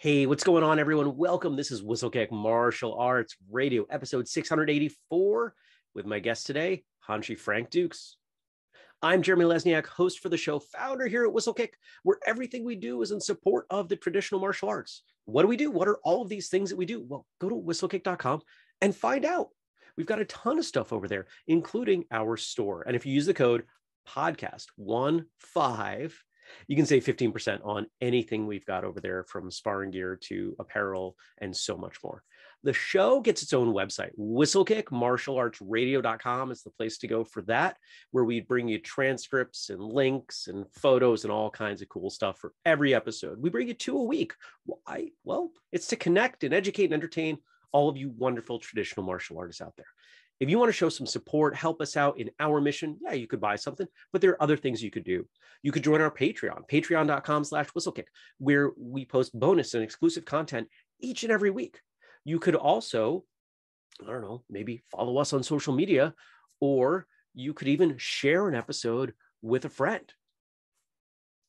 Hey, what's going on, everyone? Welcome. This is Whistlekick Martial Arts Radio, episode 684, with my guest today, Hanshi Frank Dux. I'm Jeremy Lesniak, host for the show, founder here at Whistlekick, where everything we do is in support of the traditional martial arts. What do we do? What are all of these things that we do? Well, go to whistlekick.com and find out. We've got a ton of stuff over there, including our store. And if you use the code podcast 15, you can save 15% on anything we've got over there, from sparring gear to apparel and so much more. The show gets its own website, whistlekickmartialartsradio.com is the place to go for that, where we bring you transcripts and links and photos and all kinds of cool stuff for every episode. We bring you two a week. Why? Well, it's to connect and educate and entertain all of you wonderful traditional martial artists out there. If you want to show some support, help us out in our mission, yeah, you could buy something, but there are other things you could do. You could join our Patreon, patreon.com/whistlekick, where we post bonus and exclusive content each and every week. You could also, I don't know, maybe follow us on social media, or you could even share an episode with a friend.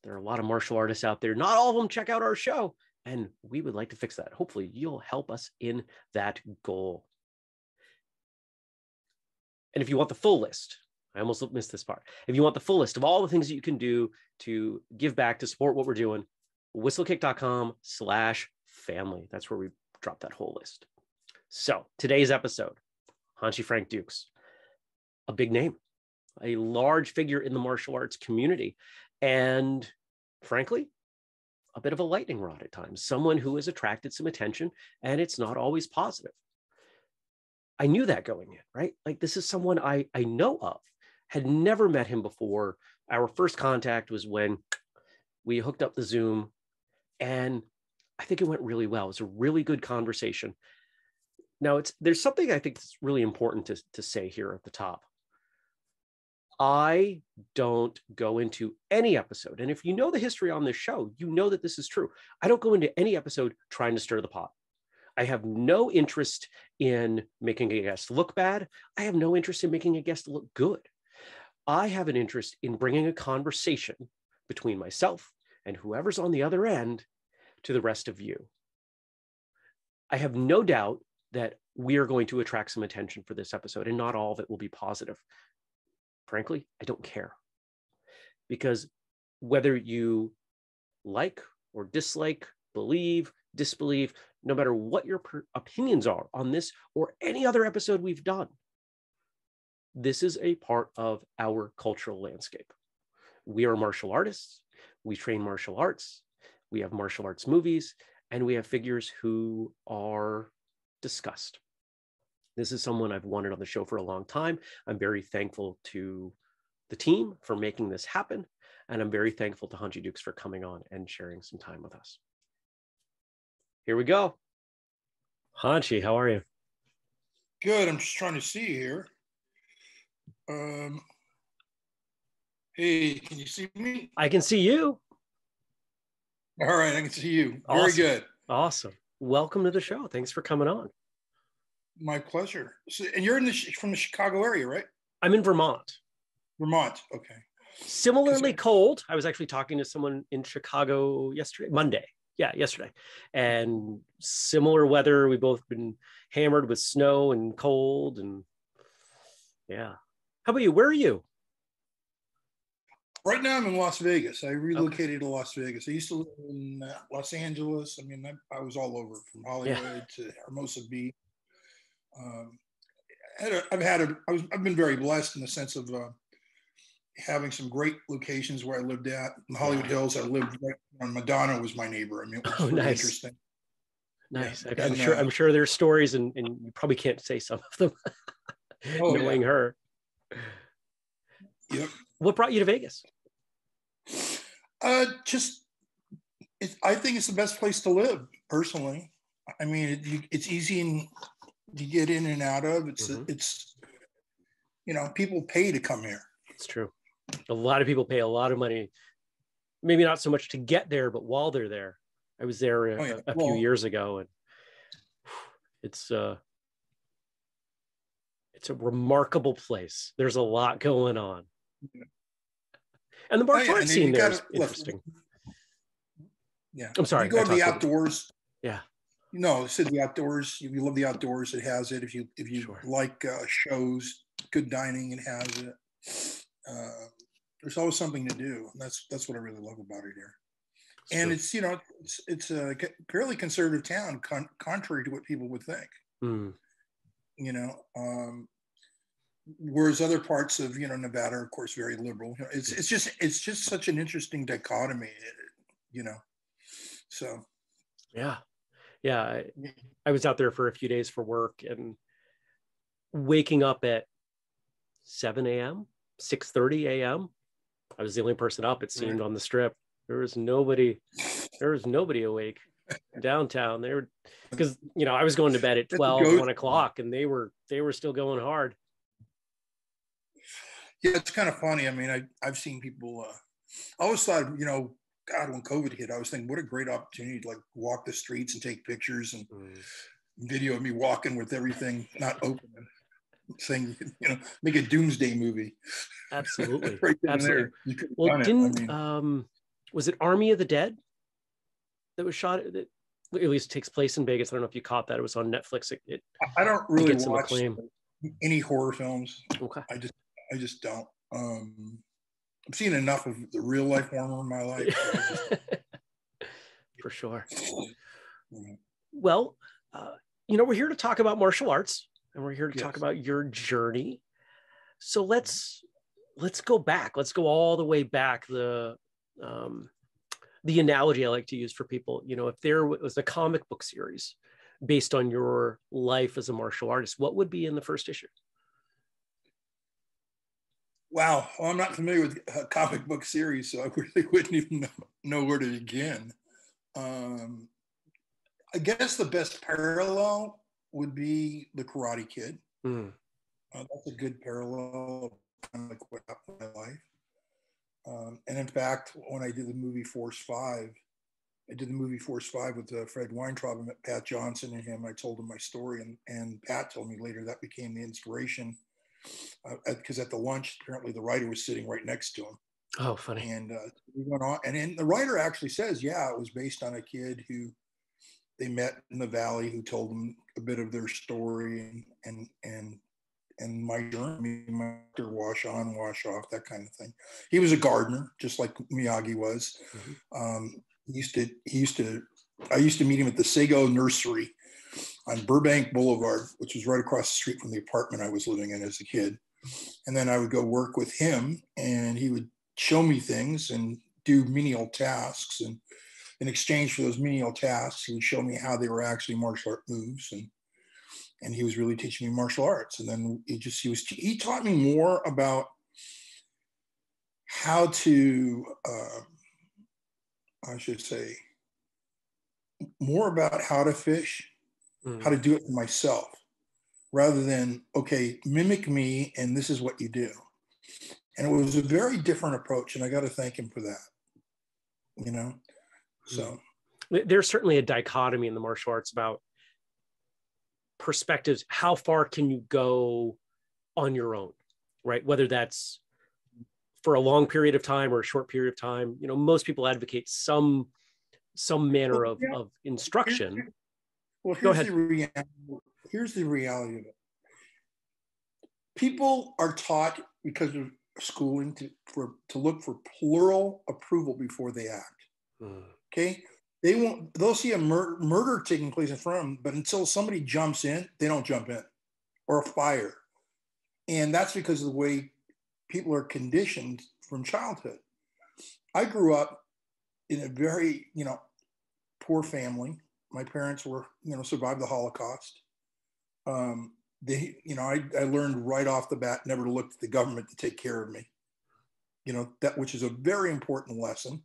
There are a lot of martial artists out there. Not all of them check out our show, and we would like to fix that. Hopefully, you'll help us in that goal. And if you want the full list, I almost missed this part. If you want the full list of all the things that you can do to give back, to support what we're doing, whistlekick.com/family. That's where we drop that whole list. So today's episode, Hanshi Frank Dux, a big name, a large figure in the martial arts community, and frankly, a bit of a lightning rod at times, someone who has attracted some attention, and it's not always positive. I knew that going in, right? Like, this is someone I know of, had never met him before. Our first contact was when we hooked up the Zoom, and I think it went really well. It was a really good conversation. Now, there's something I think that's really important to say here at the top. I don't go into any episode, and if you know the history on this show, you know that this is true. I don't go into any episode trying to stir the pot. I have no interest in making a guest look bad. I have no interest in making a guest look good. I have an interest in bringing a conversation between myself and whoever's on the other end to the rest of you. I have no doubt that we are going to attract some attention for this episode, and not all of it will be positive. Frankly, I don't care, because whether you like or dislike, believe, disbelieve, no matter what your opinions are on this or any other episode we've done, this is a part of our cultural landscape. We are martial artists. We train martial arts. We have martial arts movies, and we have figures who are discussed. This is someone I've wanted on the show for a long time. I'm very thankful to the team for making this happen, and I'm very thankful to Hanshi Dux for coming on and sharing some time with us. Here we go. Hanshi, how are you? Good. I'm just trying to see here. Hey, can you see me? I can see you. All right, I can see you. Awesome. Very good. Awesome. Welcome to the show. Thanks for coming on. My pleasure. So, and you're in from the Chicago area, right? I'm in Vermont. Vermont. Okay. Similarly cold. I was actually talking to someone in Chicago yesterday, and similar weather. We've both been hammered with snow and cold, and yeah. How about you? Where are you? Right now, I'm in Las Vegas. I relocated to Las Vegas. I used to live in Los Angeles. I mean, I was all over, from Hollywood to Hermosa Beach. I've been very blessed in the sense of having some great locations where I lived at. In Hollywood Hills, I lived right on Madonna was my neighbor. I mean, it was really interesting. Nice. Yeah. I'm sure there's stories, and you probably can't say some of them knowing her. Yep. What brought you to Vegas? I think it's the best place to live, personally. I mean, it's easy to get in and out of. It's you know, people pay to come here. It's true. A lot of people pay a lot of money, maybe not so much to get there, but while they're there. I was there a few years ago, and it's a remarkable place. There's a lot going on, and the martial arts scene there is interesting. I'm sorry. You go to the outdoors. Yeah. No, this is the outdoors. If you love the outdoors, it has it. If you sure. like shows, good dining, it has it. There's always something to do, and that's what I really love about it here. So, and it's, you know, it's a fairly conservative town, contrary to what people would think. Mm. You know, whereas other parts of, you know, Nevada are, of course, very liberal. It's just such an interesting dichotomy, you know. So. Yeah. Yeah, I was out there for a few days for work, and waking up at 7 a.m., 6:30 a.m., I was the only person up, it seemed, on the Strip. There was nobody awake downtown. They were, because, you know, I was going to bed at 12, 1 o'clock, and they were still going hard. Yeah, it's kind of funny. I mean, I've seen people, I always thought, you know, God, when COVID hit, I was thinking, what a great opportunity to like walk the streets and take pictures and video of me walking with everything not open, and saying, you know, make a doomsday movie. Absolutely. Right absolutely. There. Well, didn't, was it Army of the Dead that was shot? That at least takes place in Vegas. I don't know if you caught that. It was on Netflix. I don't really watch any horror films. Okay. I just don't. I've seen enough of the real life horror in my life. For sure. Well, you know, we're here to talk about martial arts, and we're here to yes. talk about your journey. So let's go back. Let's go all the way back. The analogy I like to use for people, you know, if there was a comic book series based on your life as a martial artist, what would be in the first issue? Wow, well, I'm not familiar with a comic book series, so I really wouldn't even know where to begin. I guess the best parallel would be The Karate Kid. Mm. That's a good parallel, like what happened in my life. And in fact, when I did the movie Force 5, with Fred Weintraub, and met Pat Johnson and him. I told him my story, and Pat told me later that became the inspiration. Because at the lunch, apparently the writer was sitting right next to him. Oh, funny. And we went on, and the writer actually says, yeah, it was based on a kid who they met in the valley, who told them a bit of their story, and my journey, my wash on, wash off, that kind of thing. He was a gardener, just like Miyagi was. Mm-hmm. I used to meet him at the Sago nursery on Burbank Boulevard, which was right across the street from the apartment I was living in as a kid. And then I would go work with him, and he would show me things and do menial tasks. And in exchange for those menial tasks, he would show me how they were actually martial art moves. And he was really teaching me martial arts. And then he taught me more about how to, more about how to fish, how to do it for myself, rather than, okay, mimic me and this is what you do. And it was a very different approach, and I got to thank him for that, you know. So there's certainly a dichotomy in the martial arts about perspectives. How far can you go on your own, right? Whether that's for a long period of time or a short period of time, you know, most people advocate some manner of instruction. Well, here's the reality of it. People are taught, because of schooling, to look for plural approval before they act. Mm. Okay, they'll see a murder taking place in front of them, but until somebody jumps in, they don't jump in, or a fire, and that's because of the way people are conditioned from childhood. I grew up in a very, you know, poor family. My parents were, you know, survived the Holocaust. I learned right off the bat never to look to the government to take care of me. You know, that, which is a very important lesson,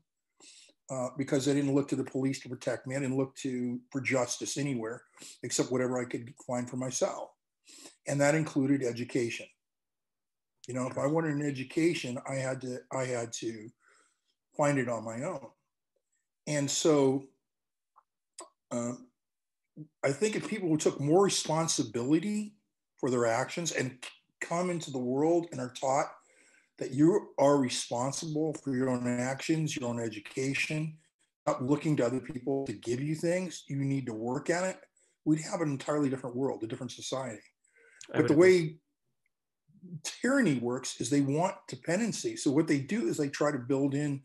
because I didn't look to the police to protect me. I didn't look for justice anywhere except whatever I could find for myself. And that included education. You know, if I wanted an education, I had to find it on my own. And so, I think if people who took more responsibility for their actions and come into the world and are taught that you are responsible for your own actions, your own education, stop looking to other people to give you things, you need to work at it, we'd have an entirely different world, a different society. But the way tyranny works is they want dependency. So what they do is they try to build in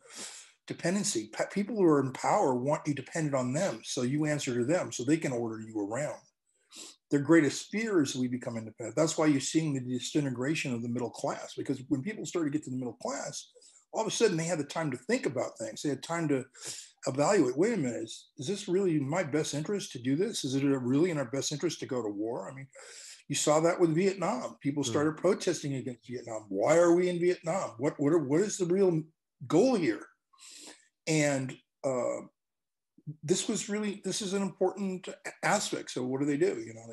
dependency. People who are in power want you dependent on them, so you answer to them, so they can order you around. Their greatest fear is we become independent. That's why you're seeing the disintegration of the middle class, because when people started to get to the middle class, all of a sudden they had the time to think about things. They had time to evaluate, wait a minute, is this really in my best interest to do this? Is it really in our best interest to go to war? I mean, you saw that with Vietnam. People started protesting against Vietnam. Why are we in Vietnam? What is the real goal here? And this is an important aspect. So what do? You know,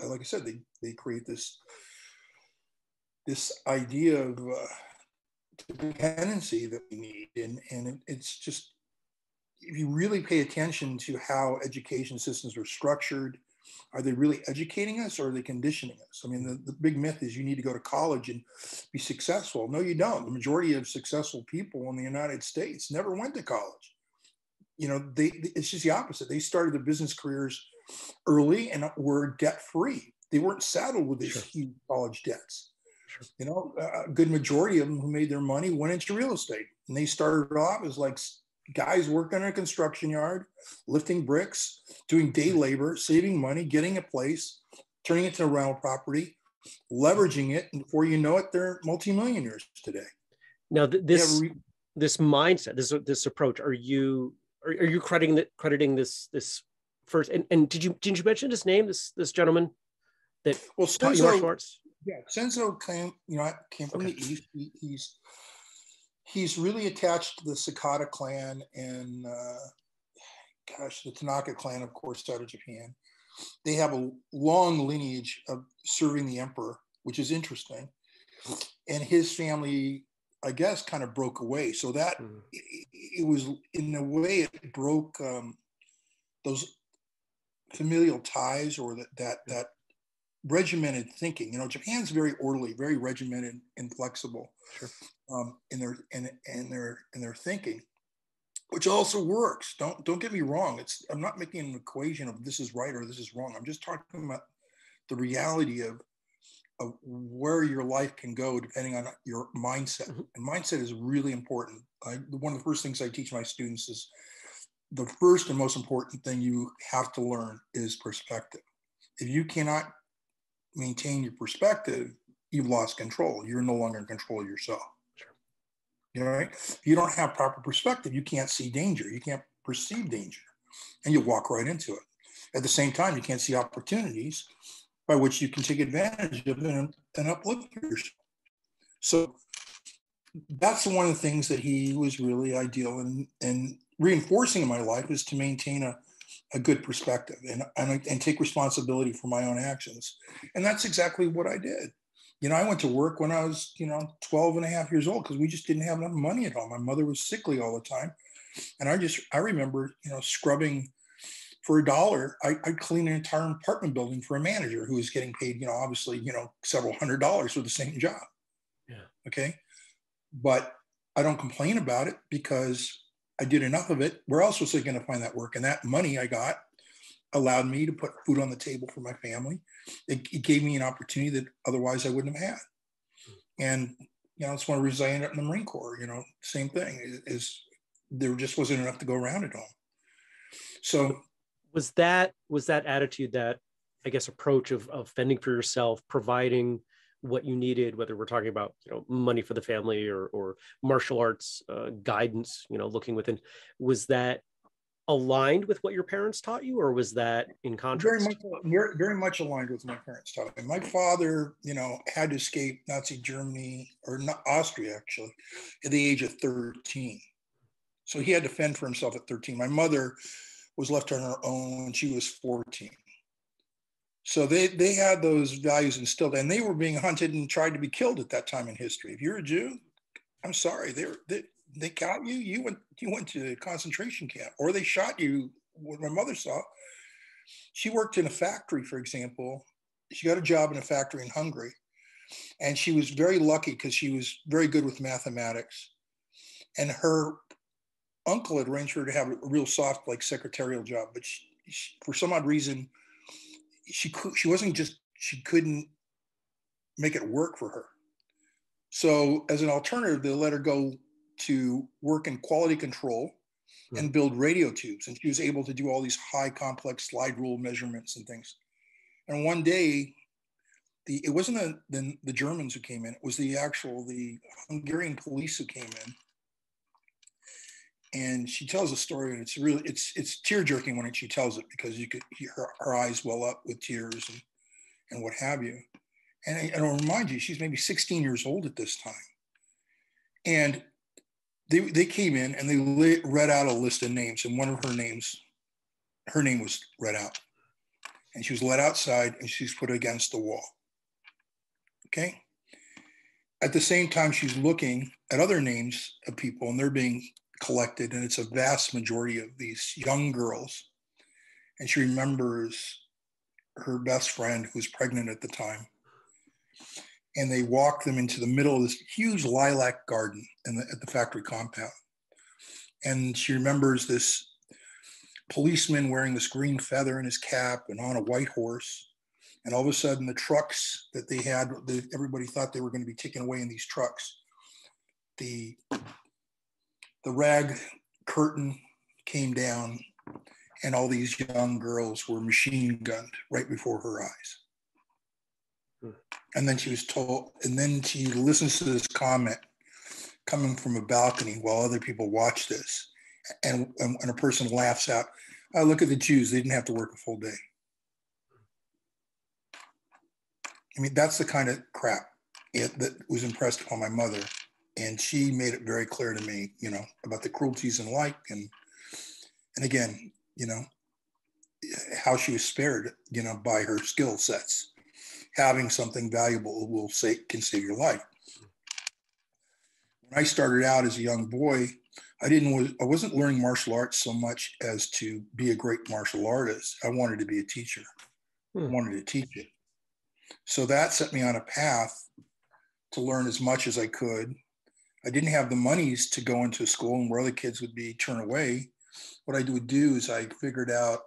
they, like I said, they create this idea of dependency that we need. And it's just, if you really pay attention to how education systems are structured, are they really educating us or are they conditioning us? I mean, the big myth is you need to go to college and be successful. No, you don't. The majority of successful people in the United States never went to college. You know, it's just the opposite. They started their business careers early and were debt-free. They weren't saddled with these huge college debts. Sure. You know, a good majority of them who made their money went into real estate. And they started off as like guys working in a construction yard, lifting bricks, doing day labor, saving money, getting a place, turning it into a rental property, leveraging it. And before you know it, they're multimillionaires today. Now, this mindset, this approach, are you crediting this first? And did you mention his name? This gentleman that taught you martial arts? Yeah, Senzo came from the East. He's really attached to the Sakata clan and, the Tanaka clan, of course, out of Japan. They have a long lineage of serving the emperor, which is interesting. And his family, I guess, kind of broke away. So that it was, in a way, it broke those familial ties or that regimented thinking. You know, Japan's very orderly, very regimented and flexible in their thinking, which also works. Don't get me wrong. I'm not making an equation of this is right or this is wrong. I'm just talking about the reality of where your life can go depending on your mindset. And mindset is really important. One of the first things I teach my students is the first and most important thing you have to learn is perspective. If you cannot maintain your perspective, you've lost control. You're no longer in control of yourself. Sure. You know, right? If you don't have proper perspective, you can't see danger. You can't perceive danger, and you walk right into it. At the same time, you can't see opportunities by which you can take advantage of and uplift yourself. So that's one of the things that he was really ideal in reinforcing in my life, is to maintain a good perspective and take responsibility for my own actions. And that's exactly what I did. You know, I went to work when I was, 12.5 years old, because we just didn't have enough money at all. My mother was sickly all the time. And I remember, scrubbing for $1. I'd clean an entire apartment building for a manager who was getting paid, obviously, several $100s for the same job. Yeah. Okay. But I don't complain about it because I did enough of it. Where else was I going to find that work? And that money I got allowed me to put food on the table for my family. It gave me an opportunity that otherwise I wouldn't have had. And, it's one of the reasons I ended up in the Marine Corps, same thing, is there just wasn't enough to go around at all. So was that attitude, that, I guess, approach of fending for yourself, providing what you needed, whether we're talking about, money for the family or martial arts guidance, looking within, was that aligned with what your parents taught you, or was that in contrast? Very much aligned with what my parents taught me. My father, had to escape Nazi Germany, or not Austria, actually, at the age of 13. So he had to fend for himself at 13. My mother was left on her own when she was 14. So they had those values instilled, and they were being hunted and tried to be killed at that time in history. If you're a Jew, I'm sorry, they got you. You went to a concentration camp, or they shot you. What my mother saw, she worked in a factory, for example. She got a job in a factory in Hungary, and she was very lucky because she was very good with mathematics, and her uncle had arranged for her to have a real soft, like, secretarial job, but she for some odd reason, she couldn't make it work for her. So as an alternative, they let her go to work in quality control and build radio tubes. And she was able to do all these high complex slide rule measurements and things. And one day, it wasn't the Germans who came in, it was the Hungarian police who came in. And she tells a story, and it's really, it's tear-jerking when she tells it, because you could hear her eyes well up with tears and what have you. And I'll remind you, she's maybe 16 years old at this time. And they came in and they read out a list of names, and one of her name was read out. And she was led outside and she's put against the wall, okay? At the same time, she's looking at other names of people and they're being collected, and it's a vast majority of these young girls. And she remembers her best friend who was pregnant at the time. And they walk them into the middle of this huge lilac garden at the factory compound. And she remembers this policeman wearing this green feather in his cap and on a white horse. And all of a sudden the trucks that they had, everybody thought they were going to be taken away in these trucks. The rag curtain came down and all these young girls were machine gunned right before her eyes. And then she was told, and then she listens to this comment coming from a balcony while other people watch this. And a person laughs out, "Oh, look at the Jews, they didn't have to work a full day." I mean, that's the kind of crap that was impressed upon my mother. And she made it very clear to me, you know, about the cruelties in life. And again, you know, how she was spared, you know, by her skill sets. Having something valuable can save your life. When I started out as a young boy, I wasn't learning martial arts so much as to be a great martial artist. I wanted to be a teacher. I wanted to teach it. So that set me on a path to learn as much as I could. I didn't have the monies to go into school and where the kids would be turned away. What I would do is I figured out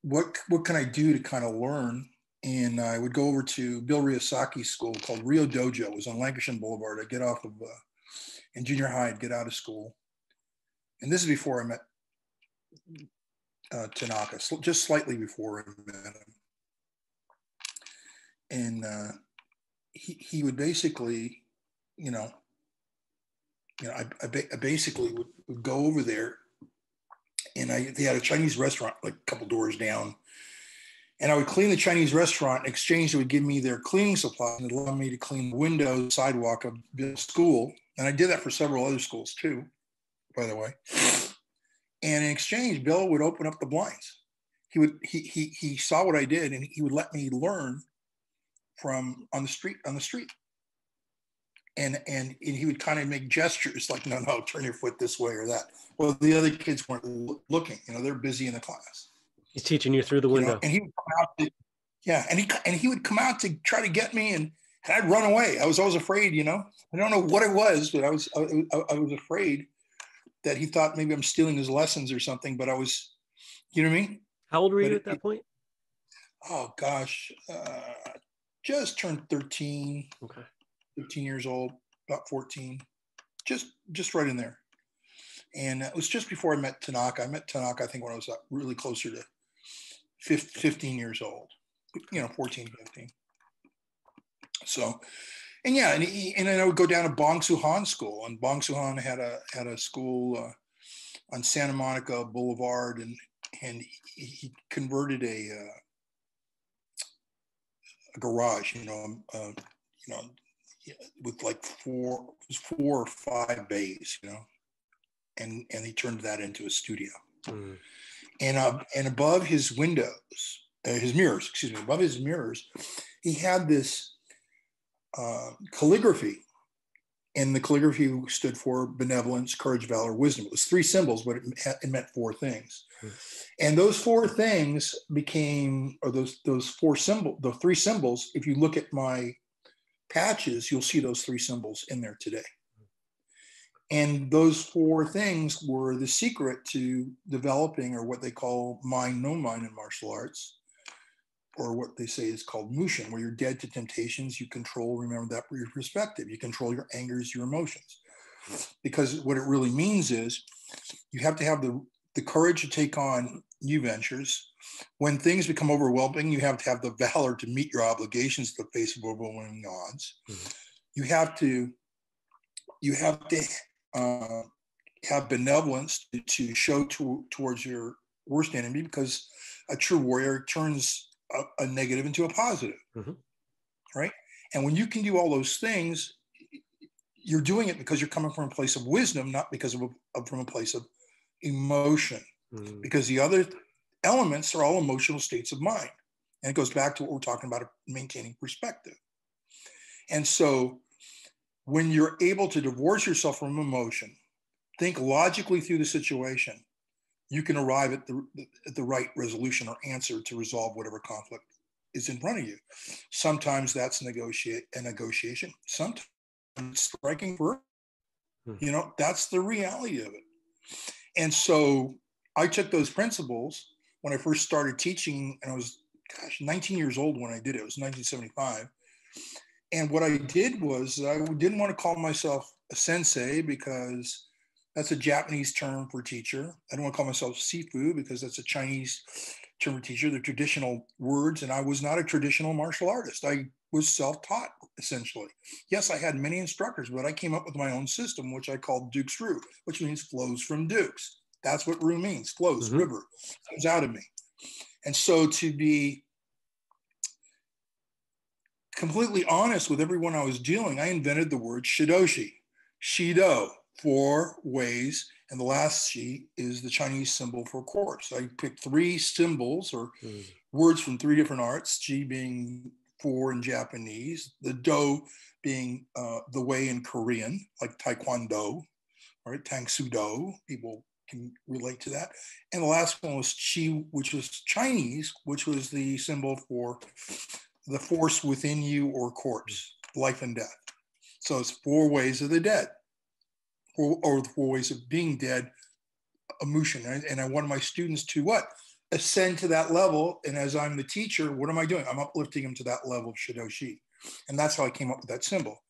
what can I do to kind of learn. And I would go over to Bill Riyasaki's school called Rio Dojo. It was on Lancashire Boulevard. I'd get off of... in junior high, I'd get out of school. And this is before I met Tanaka, just slightly before I met him. And he would basically, I basically would go over there, and they had a Chinese restaurant like a couple doors down. And I would clean the Chinese restaurant. In exchange, they would give me their cleaning supplies and allow me to clean the windows, sidewalk of the school. And I did that for several other schools too, by the way. And in exchange, Bill would open up the blinds. He saw what I did, and he would let me learn from on the street. And he would kind of make gestures like, no, turn your foot this way or that. Well, the other kids weren't looking, they're busy in the class. He's teaching you through the window. And he would come out and he would come out to try to get me, and I'd run away. I was always afraid, I don't know what it was, but I was afraid that he thought maybe I'm stealing his lessons or something, but I was, you know what I mean? How old were you at that point? Oh gosh, just turned 13. Okay. 13 years old, about 14, just right in there. And it was just before I met Tanaka. I met Tanaka, I think, when I was really closer to 15 years old, 14, 15. So, and then I would go down to Bong Soo Han school, and Bong Soo Han had a school on Santa Monica Boulevard, and he converted a garage, with like four or five bays, and he turned that into a studio. And above his windows, above his mirrors, he had this calligraphy, and the calligraphy stood for benevolence, courage, valor, wisdom. It was three symbols, but it meant four things. And those four things became, or those three symbols. If you look at my patches, you'll see those three symbols in there today. And those four things were the secret to developing, or what they call mind, no mind in martial arts, or what they say is called mushin, where you're dead to temptations, you control, remember that, your perspective, you control your angers, your emotions. Because what it really means is you have to have the courage to take on new ventures. When things become overwhelming, you have to have the valor to meet your obligations in the face of overwhelming odds. Mm-hmm. You have to have benevolence to show towards your worst enemy, because a true warrior turns a negative into a positive, mm-hmm. right? And when you can do all those things, you're doing it because you're coming from a place of wisdom, not because of from a place of emotion, mm-hmm. because the other elements are all emotional states of mind. And it goes back to what we're talking about, maintaining perspective. And so when you're able to divorce yourself from emotion, think logically through the situation, you can arrive at the right resolution or answer to resolve whatever conflict is in front of you. Sometimes that's a negotiation. Sometimes striking first. You know, that's the reality of it. And so I took those principles when I first started teaching, and I was, 19 years old when I did it. It was 1975. And what I did was, I didn't want to call myself a sensei because that's a Japanese term for teacher. I don't want to call myself sifu because that's a Chinese term for teacher. They're traditional words, and I was not a traditional martial artist. I was self-taught, essentially. Yes, I had many instructors, but I came up with my own system, which I called Duke's Roo, which means flows from Duke's. That's what Roo means, flows, mm-hmm. river, comes out of me. And so to be completely honest with everyone I was dealing, I invented the word Shidoshi, Shido, 4 ways, and the last Shi is the Chinese symbol for course. I picked 3 symbols or words from 3 different arts, Ji being 4 in Japanese, the Do being the way in Korean, like Taekwondo, right? Tangsudo, people can relate to that. And the last one was Qi, which was Chinese, which was the symbol for the force within you or corpse, life and death. So it's 4 ways of the dead, or the 4 ways of being dead, emotion. And I wanted my students to what? Ascend to that level. And as I'm the teacher, what am I doing? I'm uplifting them to that level of Shidoshi. And that's how I came up with that symbol.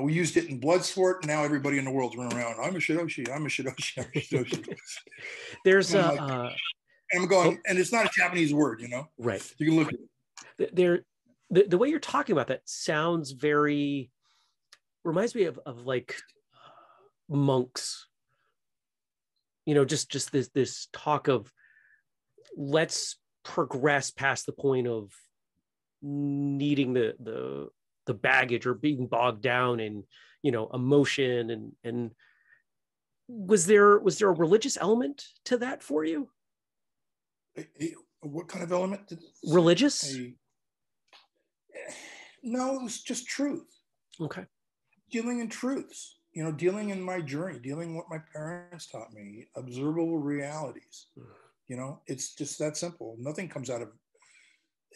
We used it in Bloodsport. Now everybody in the world's running around, I'm a Shidoshi, I'm a Shidoshi, I'm a Shidoshi. There's and I'm going, and it's not a Japanese word, you know? Right. You can look at it. The way you're talking about that sounds very, reminds me of like monks, you know, just this talk of let's progress past the point of needing the baggage or being bogged down in, you know, emotion. And was there a religious element to that for you? What kind of element? Religious? No, it was just truth. Okay. Dealing in truths, you know, dealing in my journey, dealing what my parents taught me, observable realities. You know, it's just that simple. Nothing comes out of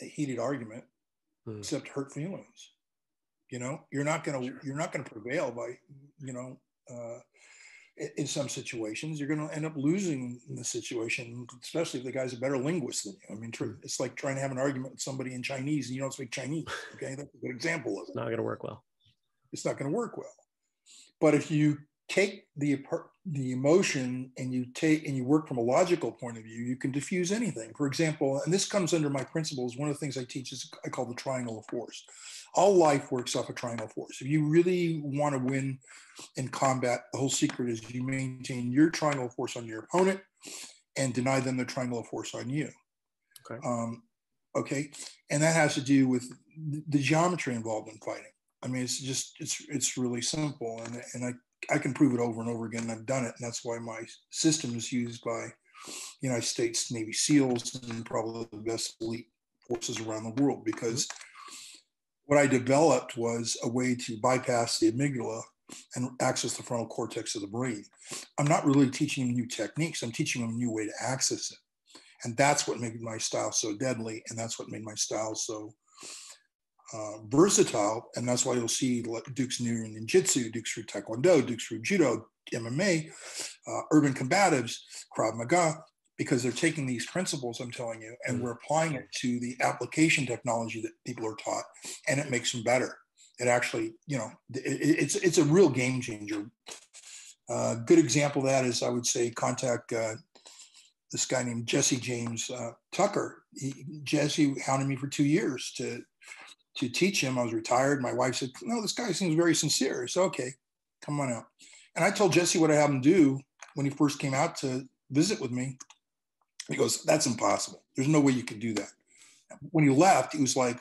a heated argument except hurt feelings. You know, you're not gonna prevail by, you know, in some situations, you're going to end up losing the situation, especially if the guy's a better linguist than you. I mean, it's like trying to have an argument with somebody in Chinese and you don't speak Chinese. Okay, that's a good example of it. It's not going to work well. It's not going to work well. But if you take the emotion and you work from a logical point of view, you can diffuse anything. For example, and this comes under my principles. One of the things I teach is I call the triangle of force. All life works off a triangle force. If you really want to win in combat, the whole secret is you maintain your triangle force on your opponent and deny them the triangle of force on you. Okay. Okay. And that has to do with the geometry involved in fighting. I mean, it's just, it's really simple. And I can prove it over and over again. And I've done it. And that's why my system is used by United States Navy SEALs and probably the best elite forces around the world, because what I developed was a way to bypass the amygdala and access the frontal cortex of the brain. I'm not really teaching them new techniques. I'm teaching them a new way to access it. And that's what made my style so deadly. And that's what made my style so versatile. And that's why you'll see Duke's new ninjutsu, Duke's Roo Taekwondo, Duke's Roo Judo, MMA, urban combatives, Krav Maga, because they're taking these principles, I'm telling you, and we're applying it to the application technology that people are taught, and it makes them better. It actually, you know, it's a real game changer. Good example of that is, I would say, contact this guy named Jesse James Tucker. Jesse hounded me for 2 years to teach him. I was retired. My wife said, no, this guy seems very sincere. So, okay, come on out. And I told Jesse what I had him do when he first came out to visit with me. He goes, that's impossible. There's no way you could do that. When he left, he was like,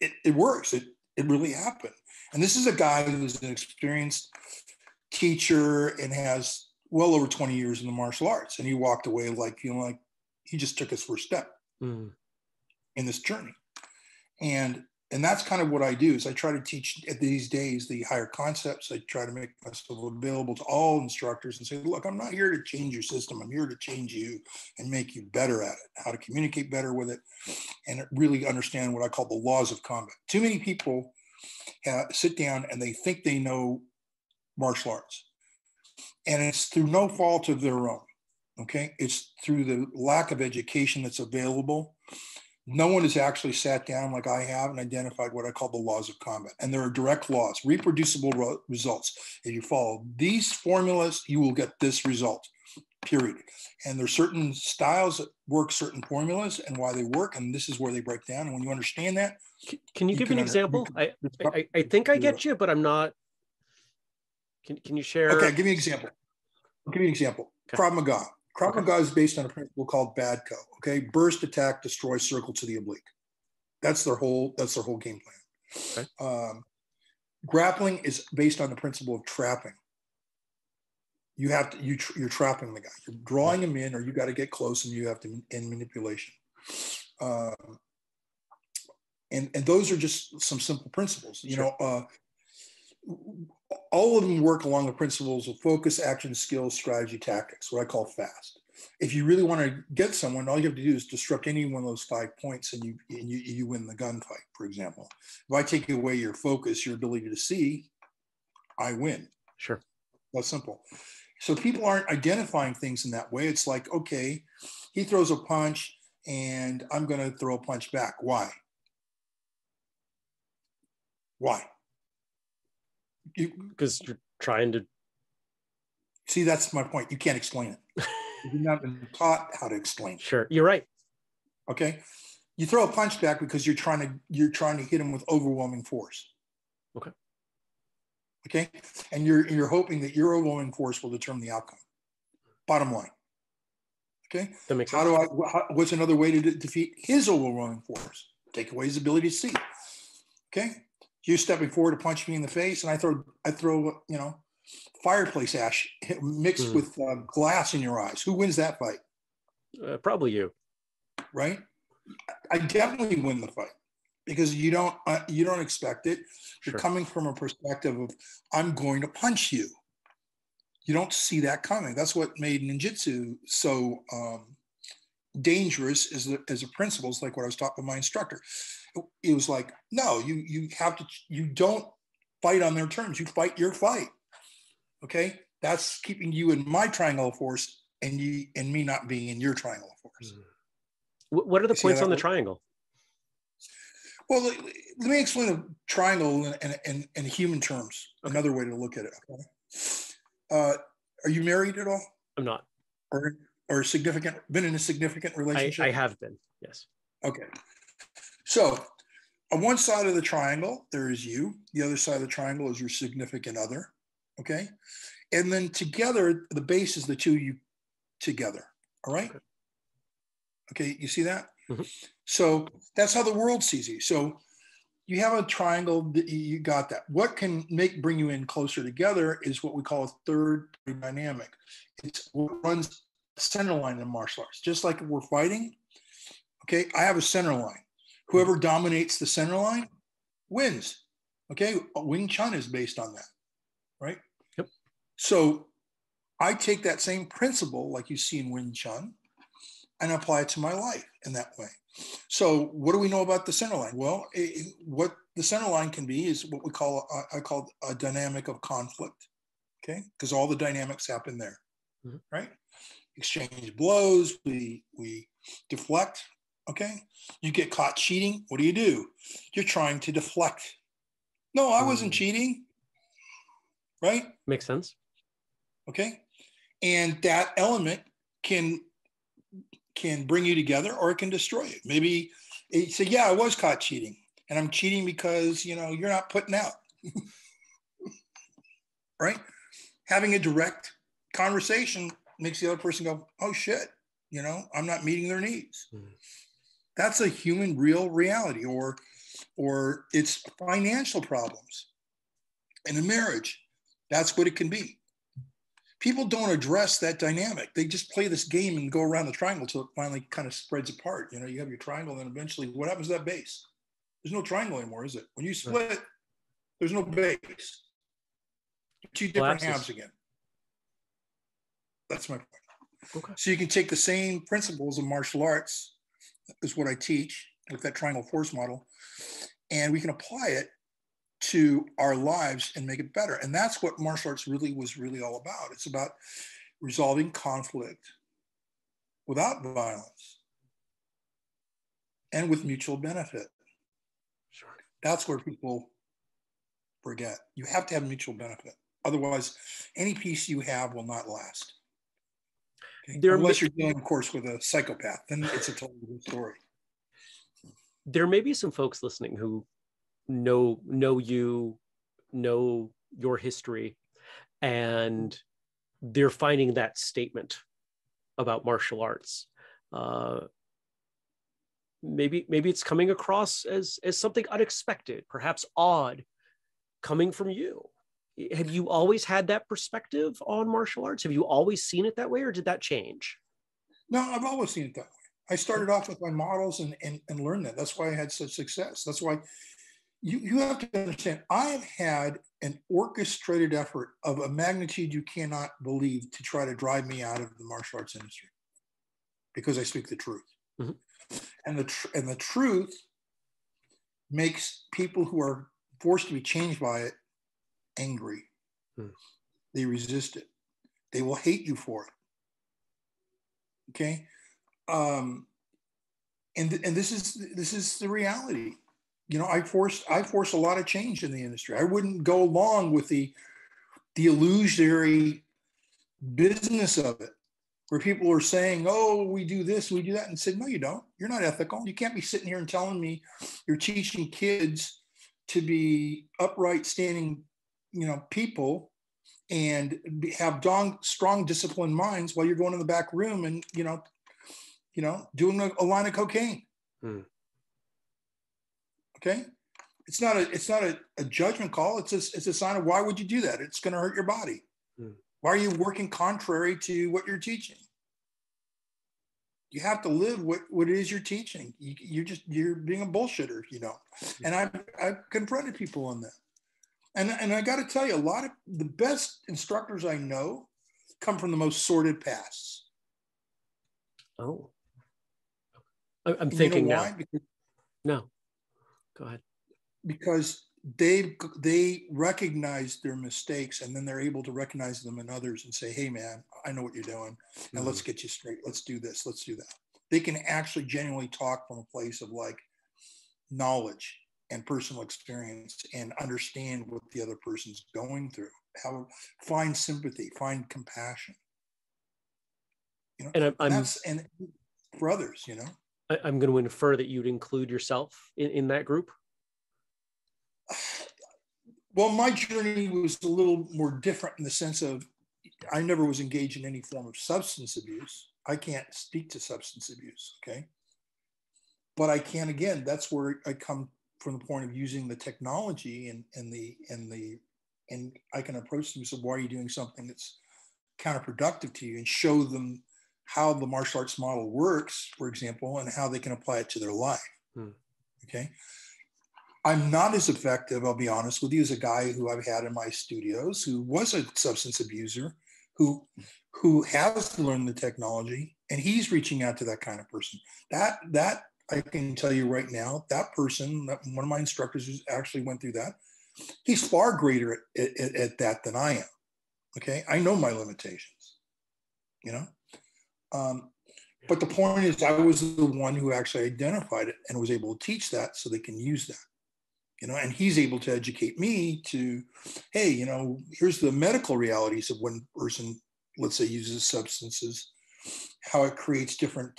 it works. It really happened. And this is a guy who's an experienced teacher and has well over 20 years in the martial arts. And he walked away like, you know, like he just took his first step in this journey. And that's kind of what I do, is I try to teach at these days the higher concepts. I try to make myself available to all instructors and say, look, I'm not here to change your system. I'm here to change you and make you better at it, how to communicate better with it, and really understand what I call the laws of combat. Too many people sit down and they think they know martial arts. And it's through no fault of their own, okay? It's through the lack of education that's available. No one has actually sat down like I have and identified what I call the laws of combat. And there are direct laws, reproducible results. If you follow these formulas, you will get this result, period. And there are certain styles that work certain formulas and why they work. And this is where they break down. And when you understand that. Can you give an example? I think I get you, but I'm not. Can you share? Okay, give me an example. I'll give you an example. Okay. Krav Maga. Krav Maga is based on a principle called Badko. Okay, burst, attack, destroy, circle to the oblique. That's their whole game plan. Okay. Grappling is based on the principle of trapping. You have to you're trapping the guy. You're drawing him in, or you got to get close, and you have to end manipulation. And those are just some simple principles. You know. All of them work along the principles of focus, action, skills, strategy, tactics, what I call FAST. If you really want to get someone, all you have to do is disrupt any one of those 5 points and you win the gunfight, for example. If I take away your focus, your ability to see, I win. Sure. That's simple. So people aren't identifying things in that way. It's like, okay, he throws a punch and I'm going to throw a punch back. Why? Why? Because you're trying to see, that's my point. You can't explain it. You've not been taught how to explain it. Sure, you're right. Okay, you throw a punch back because you're trying to hit him with overwhelming force. Okay. Okay, and you're hoping that your overwhelming force will determine the outcome. Bottom line. Okay. That makes sense. What's another way to defeat his overwhelming force? Take away his ability to see. Okay. You stepping forward to punch me in the face, and I throw, you know, fireplace ash mixed with glass in your eyes. Who wins that fight? Probably you, right? I definitely win the fight because you don't expect it. You're coming from a perspective of I'm going to punch you. You don't see that coming. That's what made ninjutsu so dangerous as a principle. It's like what I was taught by my instructor. It was like, no, you have to, you don't fight on their terms. You fight your fight. Okay. That's keeping you in my triangle of force and you and me not being in your triangle of force. What are the points on the triangle? Well, let me explain the triangle in human terms. Okay. Another way to look at it. Okay? Are you married at all? I'm not. Or been in a significant relationship? I have been. Yes. Okay. So on one side of the triangle, there is you. The other side of the triangle is your significant other, okay? And then together, the base is the two of you together, all right? Okay, you see that? Mm-hmm. So that's how the world sees you. So you have a triangle, you got that. What can bring you in closer together is what we call a third dynamic. It's what runs center line in martial arts. Just like if we're fighting, okay, I have a center line. Whoever dominates the center line wins. Okay. Wing Chun is based on that. Right. Yep. So I take that same principle, like you see in Wing Chun, and apply it to my life in that way. So what do we know about the center line? Well, what the center line can be is what we call, I call a dynamic of conflict, okay? Because all the dynamics happen there, mm-hmm. right? Exchange blows, we deflect, okay? You get caught cheating, what do? You're trying to deflect. No, I wasn't cheating, right? Makes sense. Okay, and that element can bring you together or it can destroy you. Maybe you say, yeah, I was caught cheating. And I'm cheating because, you know, you're not putting out, right? Having a direct conversation makes the other person go, oh shit, you know, I'm not meeting their needs. Mm-hmm. That's a human real reality, or it's financial problems. In a marriage, that's what it can be. People don't address that dynamic. They just play this game and go around the triangle till it finally kind of spreads apart. You know, you have your triangle and then eventually what happens to that base? There's no triangle anymore, is it? When you split, there's no base. Two different halves again. That's my point. Okay. So you can take the same principles of martial arts, is what I teach with that triangle force model, and we can apply it to our lives and make it better. And that's what martial arts really was really all about. It's about resolving conflict without violence and with mutual benefit. Sure. That's where people forget. You have to have mutual benefit. Otherwise, any peace you have will not last. Okay? Unless you're dealing, of course, with a psychopath, then it's a totally different story. There may be some folks listening who know your history, and they're finding that statement about martial arts. Maybe it's coming across as something unexpected, perhaps odd, coming from you. Have you always had that perspective on martial arts? Have you always seen it that way, or did that change? No, I've always seen it that way. I started off with my models and learned that. That's why I had such success. That's why you have to understand, I have had an orchestrated effort of a magnitude you cannot believe to try to drive me out of the martial arts industry, because I speak the truth. Mm-hmm. And the truth makes people who are forced to be changed by it angry. Mm. They resist it. They will hate you for it. Okay, and this is the reality. You know, I forced a lot of change in the industry. I wouldn't go along with the illusory business of it, where people are saying, oh, we do this, we do that, and said, no, you don't. You're not ethical. You can't be sitting here and telling me you're teaching kids to be upright, standing, you know, people and have strong, disciplined minds while you're going in the back room and, you know, doing a line of cocaine. Hmm. Okay. It's not a judgment call. It's a sign of, why would you do that? It's going to hurt your body. Hmm. Why are you working contrary to what you're teaching? You have to live what it is you're teaching. You're being a bullshitter, you know. And I've confronted people on that. And I got to tell you, a lot of the best instructors I know come from the most sordid pasts. Oh, I'm thinking, you know, now. Because, no, go ahead. Because they recognize their mistakes, and then they're able to recognize them in others and say, hey man, I know what you're doing. Now let's get you straight. Let's do this. Let's do that. They can actually genuinely talk from a place of like knowledge and personal experience and understand what the other person's going through, how find sympathy, find compassion. You know, and for others, you know. I'm going to infer that you'd include yourself in that group. Well, my journey was a little more different in the sense of I never was engaged in any form of substance abuse. I can't speak to substance abuse, okay? But I can, again, that's where I come from the point of using the technology and I can approach them and say, why are you doing something that's counterproductive to you, and show them how the martial arts model works, for example, and how they can apply it to their life, okay? I'm not as effective, I'll be honest with you, as a guy who I've had in my studios who was a substance abuser, who has learned the technology, and he's reaching out to that kind of person. That I can tell you right now, that person, one of my instructors who actually went through that, he's far greater at that than I am. Okay, I know my limitations, you know? But the point is, I was the one who actually identified it and was able to teach that so they can use that, you know, and he's able to educate me to, hey, you know, here's the medical realities of when a person, let's say, uses substances, how it creates different,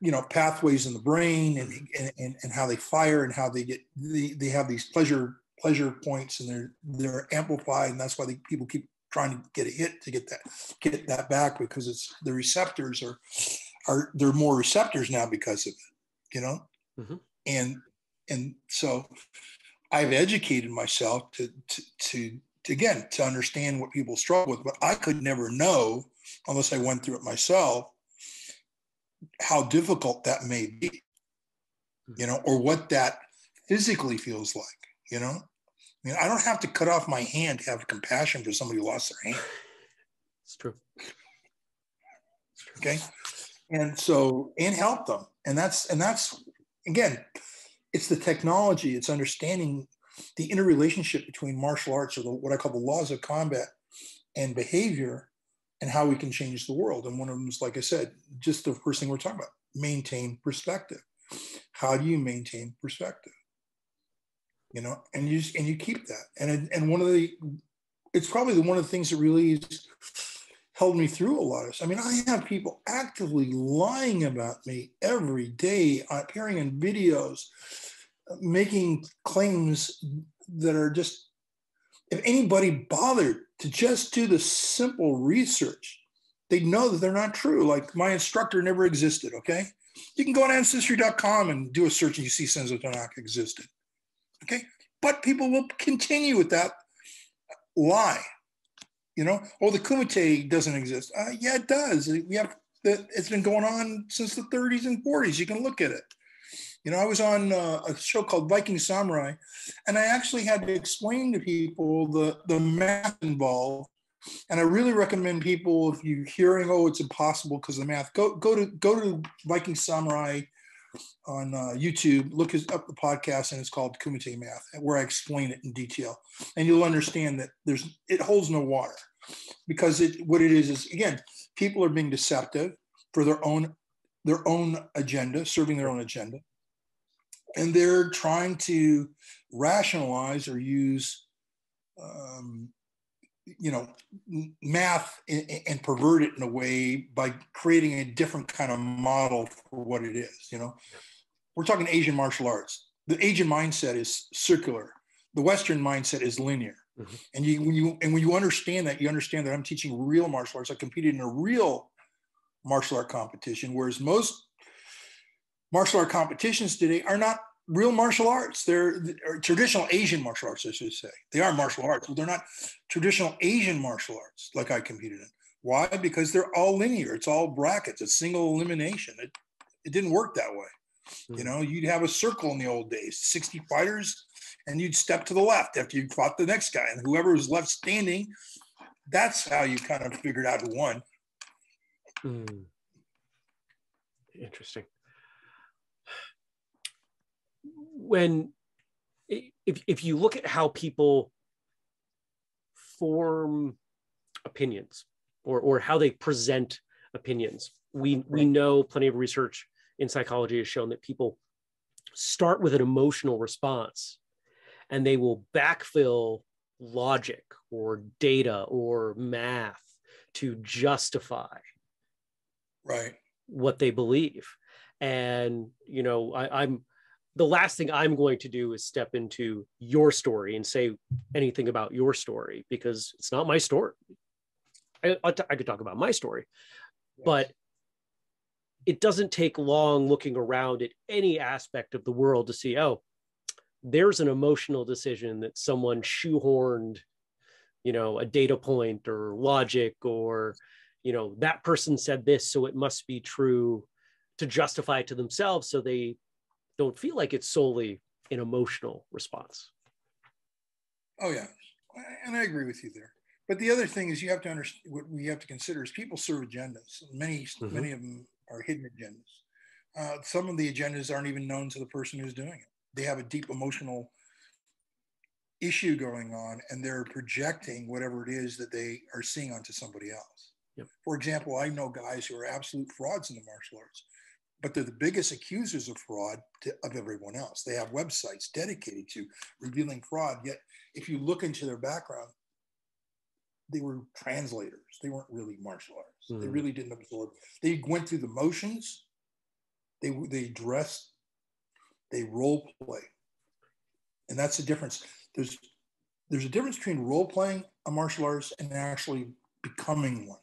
you know, pathways in the brain and how they fire and how they get, they have these pleasure points and they're amplified. And that's why people keep trying to get a hit to get that back, because it's the receptors are there are more receptors now because of it, you know? Mm-hmm. And so I've educated myself to again, to understand what people struggle with, but I could never know unless I went through it myself, how difficult that may be, you know, or what that physically feels like, you know. I mean, I don't have to cut off my hand to have compassion for somebody who lost their hand. It's true. Okay. And so, and help them. And that's, again, it's the technology, it's understanding the interrelationship between martial arts, or what I call the laws of combat and behavior, and how we can change the world. And one of them is, like I said, just the first thing we're talking about, maintain perspective. How do you maintain perspective? You know, and you keep that. And one of the, it's probably one of the things that really held me through a lot of this. I mean, I have people actively lying about me every day, appearing in videos, making claims that are just, if anybody bothered to just do the simple research, they know that they're not true. Like, my instructor never existed, okay? You can go on Ancestry.com and do a search and you see Senzo Tanaka existed, okay? But people will continue with that lie, you know? Oh, the Kumite doesn't exist. Yeah, it does. It's been going on since the 30s and 40s. You can look at it. You know, I was on a show called Viking Samurai, and I actually had to explain to people the math involved. And I really recommend people, if you're hearing, oh, it's impossible because of the math, go to Viking Samurai on YouTube, look up the podcast, and it's called Kumite Math, where I explain it in detail. And you'll understand that it holds no water, because what it is, again, people are being deceptive for their own agenda, serving their own agenda. And they're trying to rationalize or use, you know, math and pervert it in a way by creating a different kind of model for what it is. You know, we're talking Asian martial arts. The Asian mindset is circular. The Western mindset is linear. Mm-hmm. And when you understand that, you understand that I'm teaching real martial arts. I competed in a real martial art competition, whereas most martial art competitions today are not real martial arts. They're traditional Asian martial arts, I should say. They are martial arts, but they're not traditional Asian martial arts like I competed in. Why? Because they're all linear. It's all brackets. It's single elimination. It didn't work that way. Mm-hmm. You know, you'd have a circle in the old days, 60 fighters, and you'd step to the left after you fought the next guy. And whoever was left standing, that's how you kind of figured out who won. Mm. Interesting. When, if you look at how people form opinions or how they present opinions, we know plenty of research in psychology has shown that people start with an emotional response and they will backfill logic or data or math to justify what they believe. And, you know, I'm the last thing I'm going to do is step into your story and say anything about your story, because it's not my story. I could talk about my story, yes, but it doesn't take long looking around at any aspect of the world to see, oh, there's an emotional decision that someone shoehorned, you know, a data point or logic, or, you know, that person said this, so it must be true, to justify it to themselves so they don't feel like it's solely an emotional response. Oh yeah, and I agree with you there. But the other thing is, you have to understand, what we have to consider is people serve agendas. Many of them are hidden agendas. some of the agendas aren't even known to the person who's doing it. They have a deep emotional issue going on, and they're projecting whatever it is that they are seeing onto somebody else. Yep. For example, I know guys who are absolute frauds in the martial arts, but they're the biggest accusers of fraud of everyone else. They have websites dedicated to revealing fraud. Yet, if you look into their background, they were translators. They weren't really martial artists. Mm. They really didn't absorb. They went through the motions. They dressed. They role play. And that's the difference. There's a difference between role playing a martial artist and actually becoming one.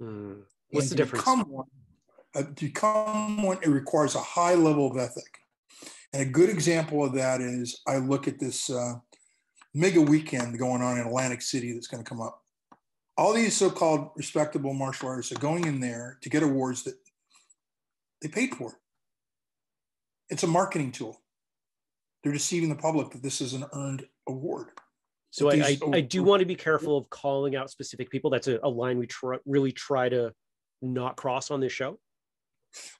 Mm. What's the difference? To become one, it requires a high level of ethic. And a good example of that is I look at this mega weekend going on in Atlantic City that's going to come up. All these so-called respectable martial artists are going in there to get awards that they paid for. It's a marketing tool. They're deceiving the public that this is an earned award. So I do want to be careful of calling out specific people. That's a line we really try to not cross on this show.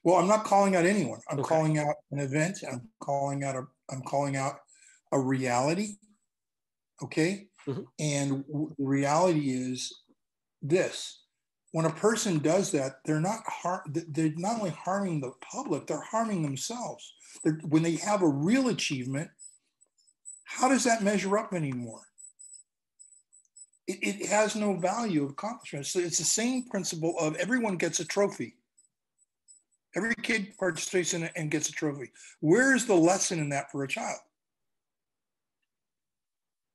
Well, I'm not calling out anyone. I'm calling out an event. I'm calling out a reality. Okay. Mm-hmm. And the reality is this: when a person does that, they're not only harming the public, they're harming themselves. When they have a real achievement, how does that measure up anymore? It has no value of accomplishment. So it's the same principle of everyone gets a trophy. Every kid participates in it and gets a trophy. Where is the lesson in that for a child?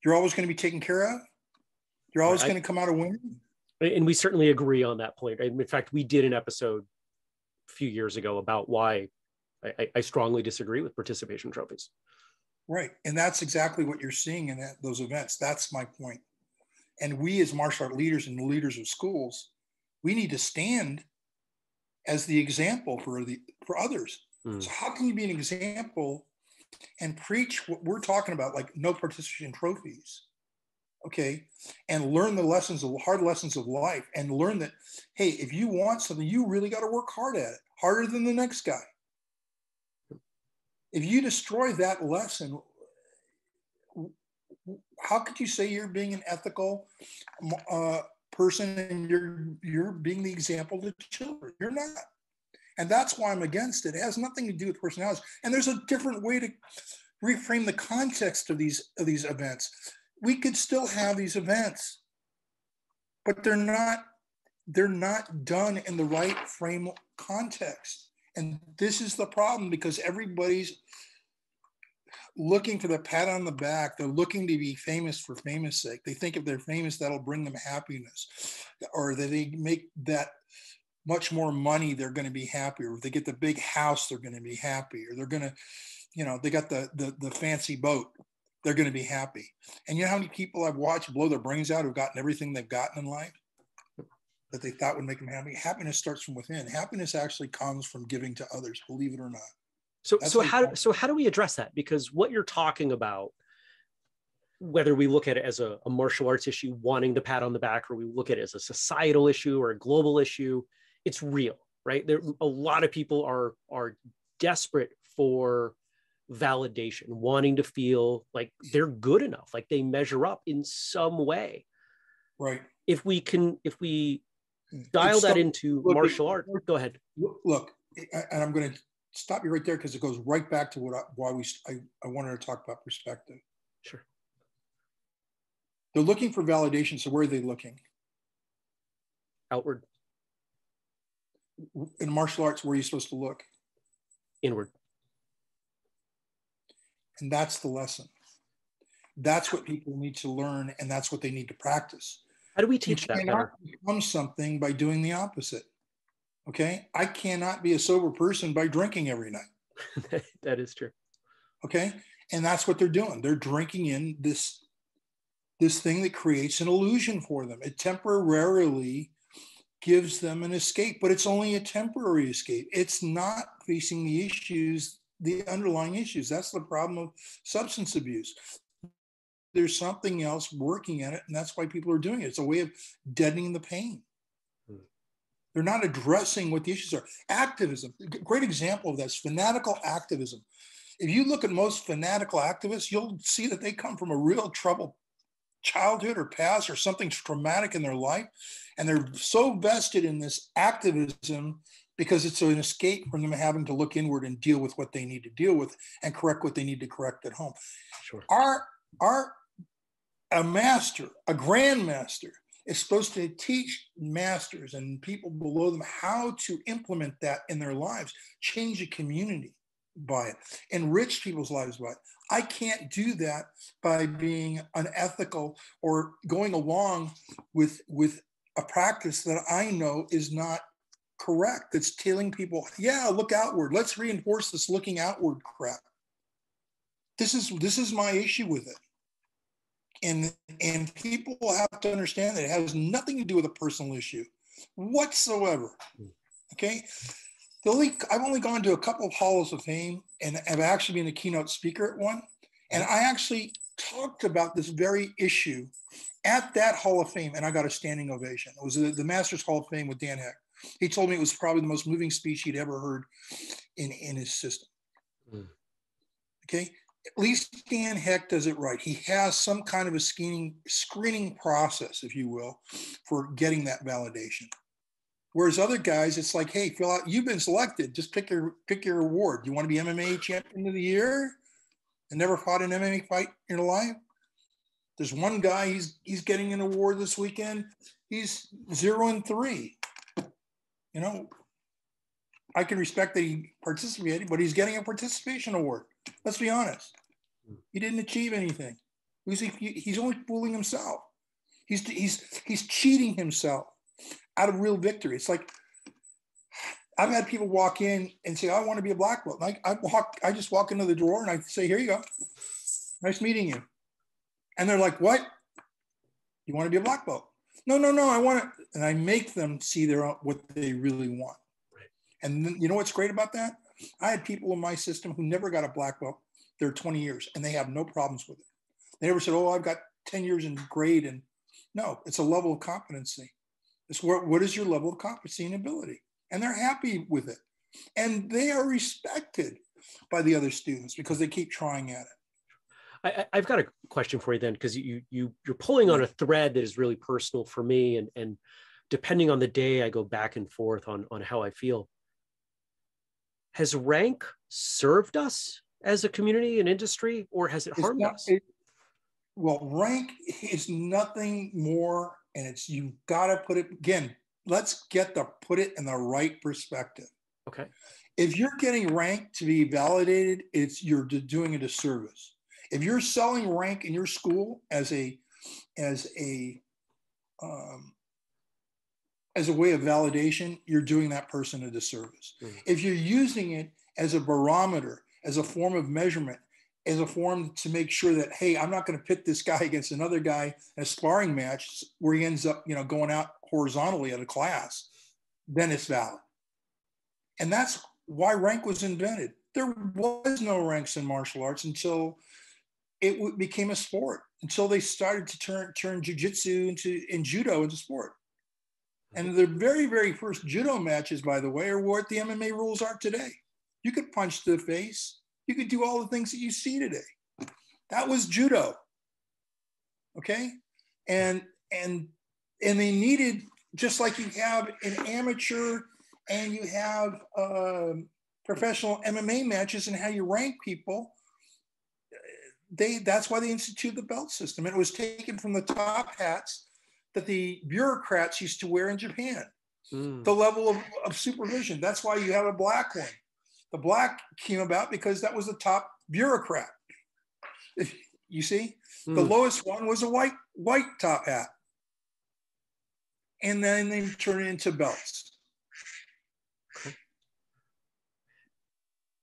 You're always going to be taken care of. You're always going to come out a winner. And we certainly agree on that point. In fact, we did an episode a few years ago about why I strongly disagree with participation trophies. Right. And that's exactly what you're seeing in those events. That's my point. And we as martial art leaders and leaders of schools, we need to stand as the example for others. Mm. So how can you be an example and preach what we're talking about, like no participation trophies, okay, and learn the hard lessons of life, and learn that, hey, if you want something, you really got to work hard at it, harder than the next guy. If you destroy that lesson, how could you say you're being an ethical person and you're being the example to children? You're not. And that's why I'm against it. It has nothing to do with personalities. And there's a different way to reframe the context of these events. We could still have these events, but they're not done in the right frame context. And this is the problem, because everybody's looking for the pat on the back. They're looking to be famous for famous sake. They think if they're famous, that'll bring them happiness, or that they make that much more money, they're going to be happier. If they get the big house, they're going to be happy. Or they're going to, you know, they got the fancy boat, they're going to be happy. And you know how many people I've watched blow their brains out who've gotten everything they've gotten in life that they thought would make them happy? Happiness starts from within. Happiness actually comes from giving to others, believe it or not. So how do we address that? Because what you're talking about, whether we look at it as a martial arts issue, wanting the pat on the back, or we look at it as a societal issue or a global issue, it's real, right? There, a lot of people are desperate for validation, wanting to feel like they're good enough, like they measure up in some way. Right. If we dial that into martial art, go ahead. Look, and I'm going to stop you right there, because it goes right back to why I wanted to talk about perspective. Sure. They're looking for validation. So where are they looking? Outward. In martial arts, where are you supposed to look? Inward. And that's the lesson. That's what people need to learn, and that's what they need to practice. How do we teach that? You cannot become something by doing the opposite. Okay? I cannot be a sober person by drinking every night. That is true. Okay? And that's what they're doing. They're drinking in this thing that creates an illusion for them. It temporarily gives them an escape, but it's only a temporary escape. It's not facing the issues, the underlying issues. That's the problem of substance abuse. There's something else working at it, and that's why people are doing it. It's a way of deadening the pain. They're not addressing what the issues are. Activism, a great example of that is fanatical activism. If you look at most fanatical activists, you'll see that they come from a real troubled childhood or past or something traumatic in their life. And they're so vested in this activism because it's an escape from them having to look inward and deal with what they need to deal with and correct what they need to correct at home. Sure. A master, a grandmaster, is supposed to teach masters and people below them how to implement that in their lives, change the community by it, enrich people's lives by it. I can't do that by being unethical or going along with a practice that I know is not correct, that's telling people, yeah, look outward. Let's reinforce this looking outward crap. This is my issue with it. And people have to understand that it has nothing to do with a personal issue whatsoever. Okay. I've only gone to a couple of halls of fame, and I've actually been a keynote speaker at one. And I actually talked about this very issue at that Hall of Fame, and I got a standing ovation. It was the Masters Hall of Fame with Dan Heck. He told me it was probably the most moving speech he'd ever heard in his system. Mm. Okay. At least Dan Heck does it right. He has some kind of a screening process, if you will, for getting that validation. Whereas other guys, it's like, hey, fill out, you've been selected. Just pick your award. You want to be MMA champion of the year and never fought an MMA fight in your life? There's one guy, he's getting an award this weekend. He's 0-3. You know, I can respect that he participated, but he's getting a participation award. Let's be honest. He didn't achieve anything. He's only fooling himself. He's cheating himself out of real victory. It's like, I've had people walk in and say, I want to be a black belt. And I just walk into the drawer and I say, here you go. Nice meeting you. And they're like, what? You want to be a black belt? No, I want to. And I make them see their own, what they really want. Right. And then, you know what's great about that? I had people in my system who never got a black belt. They're 20 years and they have no problems with it. They never said, oh, I've got 10 years in grade. And no, it's a level of competency. It's what is your level of competency and ability? And they're happy with it. And they are respected by the other students because they keep trying at it. I've got a question for you then, because you're pulling on a thread that is really personal for me. And depending on the day, I go back and forth on how I feel. Has rank served us as a community and industry, or has it harmed us? Well, rank is nothing more, and you've got to put it, again, let's put it in the right perspective. Okay. If you're getting rank to be validated, you're doing a disservice. If you're selling rank in your school as a way of validation, you're doing that person a disservice. Mm-hmm. If you're using it as a barometer, as a form of measurement, as a form to make sure that, hey, I'm not going to pit this guy against another guy in a sparring match where he ends up, going out horizontally at a class, then it's valid. And that's why rank was invented. There was no ranks in martial arts until it became a sport, until they started to turn jiu-jitsu and judo into sport. And the very, very first judo matches, by the way, are what the MMA rules are today. You could punch to the face. You could do all the things that you see today. That was judo. Okay? And they needed, just like you have an amateur and you have professional MMA matches and how you rank people, that's why they instituted the belt system. And it was taken from the top hats that the bureaucrats used to wear in Japan. Mm. The level of supervision. That's why you have a black one. The black came about because that was the top bureaucrat. You see? Mm. The lowest one was a white top hat. And then they turned it into belts.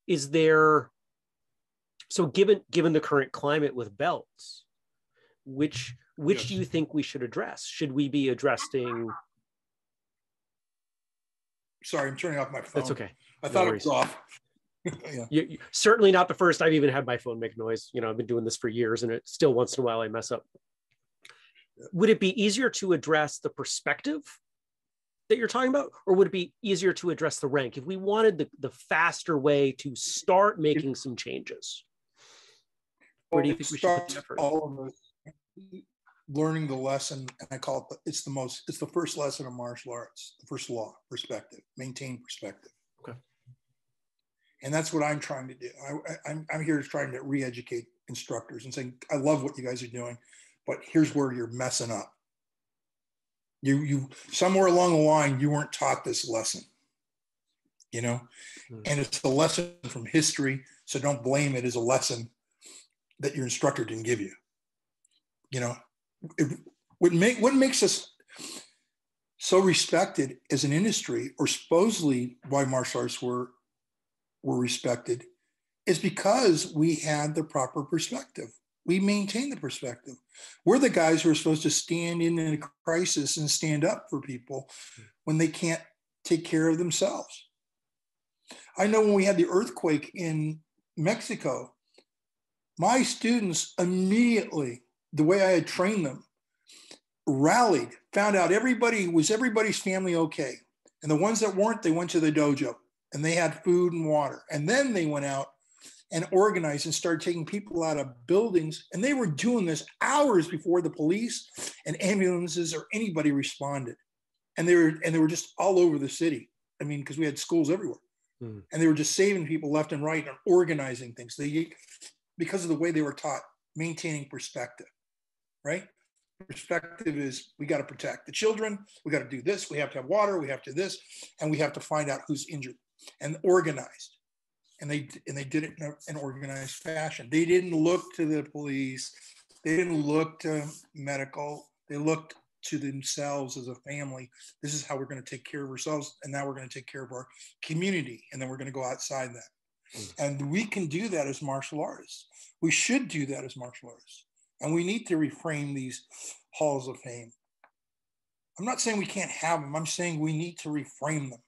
Is there, so given the current climate with belts, which do you think we should address? Should we be addressing? Sorry, I'm turning off my phone. That's okay. I thought it was off. Yeah. You certainly not the first. I've even had my phone make noise. I've been doing this for years, and it still once in a while I mess up. Would it be easier to address the perspective that you're talking about, or would it be easier to address the rank if we wanted the faster way to start making some changes? Where do you think we should put the effort? All of us learning the lesson, and I call it it's the first lesson of martial arts, the first law: perspective. Maintain perspective. Okay. And that's what I'm trying to do. I'm here trying to re-educate instructors and saying, I love what you guys are doing, but here's where you're messing up. You somewhere along the line, you weren't taught this lesson, you know? Mm-hmm. And it's a lesson from history, so don't blame it as a lesson that your instructor didn't give you. You know, what makes us so respected as an industry, or supposedly why martial arts were respected, is because we had the proper perspective. We maintain the perspective. We're the guys who are supposed to stand in a crisis and stand up for people when they can't take care of themselves. I know when we had the earthquake in Mexico, my students immediately, the way I had trained them, rallied, found out everybody's family okay. And the ones that weren't, they went to the dojo and they had food and water. And then they went out and organized and started taking people out of buildings. And they were doing this hours before the police and ambulances or anybody responded. And they were just all over the city. I mean, because we had schools everywhere. Mm. And they were just saving people left and right and organizing things. Because of the way they were taught, maintaining perspective, right? Perspective is, we got to protect the children. We got to do this. We have to have water. We have to this. And we have to find out who's injured and organized. And they did it in an organized fashion. They didn't look to the police. They didn't look to medical. They looked to themselves as a family. This is how we're going to take care of ourselves. And now we're going to take care of our community. And then we're going to go outside that. And we can do that as martial artists. We should do that as martial artists. And we need to reframe these halls of fame. I'm not saying we can't have them. I'm saying we need to reframe them.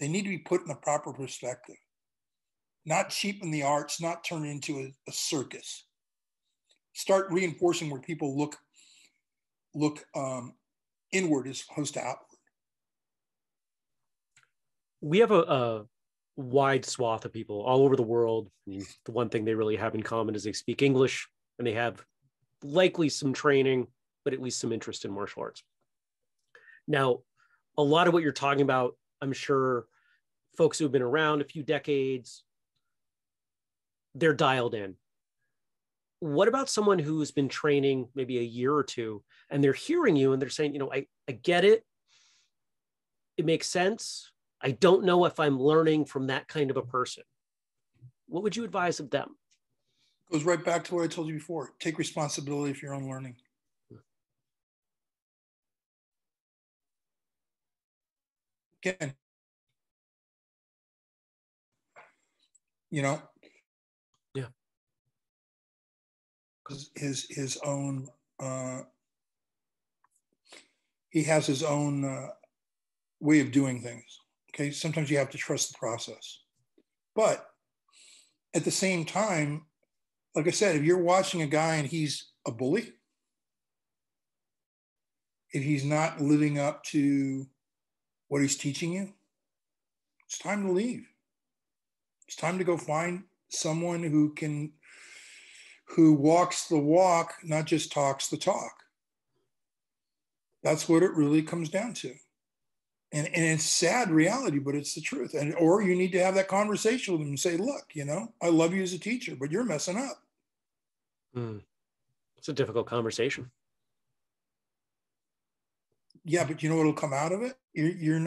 They need to be put in the proper perspective. Not cheapen the arts, not turn it into a circus. Start reinforcing where people look inward as opposed to outward. We have a wide swath of people all over the world. I mean, the one thing they really have in common is they speak English, and they have likely some training, but at least some interest in martial arts. Now, a lot of what you're talking about, I'm sure folks who've been around a few decades, they're dialed in. What about someone who's been training maybe a year or two, and they're hearing you and they're saying, you know, I get it. It makes sense. I don't know if I'm learning from that kind of a person. What would you advise of them? It goes right back to what I told you before. Take responsibility for your own learning. Again, you know? Yeah. Because his own, he has his own way of doing things. Okay, sometimes you have to trust the process. But at the same time, like I said, if you're watching a guy and he's a bully, if he's not living up to what he's teaching you, it's time to leave. It's time to go find someone who walks the walk, not just talks the talk. That's what it really comes down to. And it's sad reality, but it's the truth. Or you need to have that conversation with them and say, look, you know, I love you as a teacher, but you're messing up. Mm. It's a difficult conversation. Yeah, but you know what'll come out of it? You're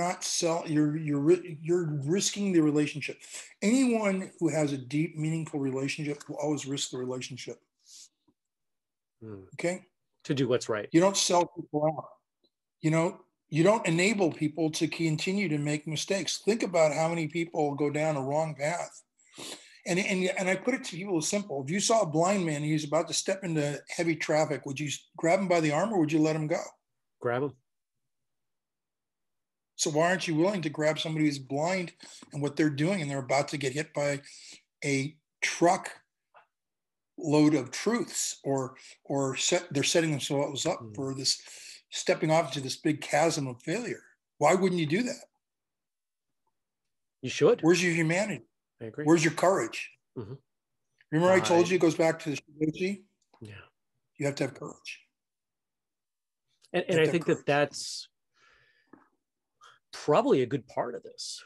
risking the relationship. Anyone who has a deep, meaningful relationship will always risk the relationship. Mm. Okay? To do what's right. You don't sell people out. You know? You don't enable people to continue to make mistakes. Think about how many people go down a wrong path. And I put it to people as simple. If you saw a blind man and he's about to step into heavy traffic, would you grab him by the arm or would you let him go? Grab him. So why aren't you willing to grab somebody who's blind and what they're doing and they're about to get hit by a truck load of truths or they're setting themselves up for this, stepping off into this big chasm of failure. Why wouldn't you do that? You should. Where's your humanity? I agree. Where's your courage? Mm-hmm. Remember I told you it goes back to the Shidoshi? Yeah. You have to have courage. And I think that that's probably a good part of this,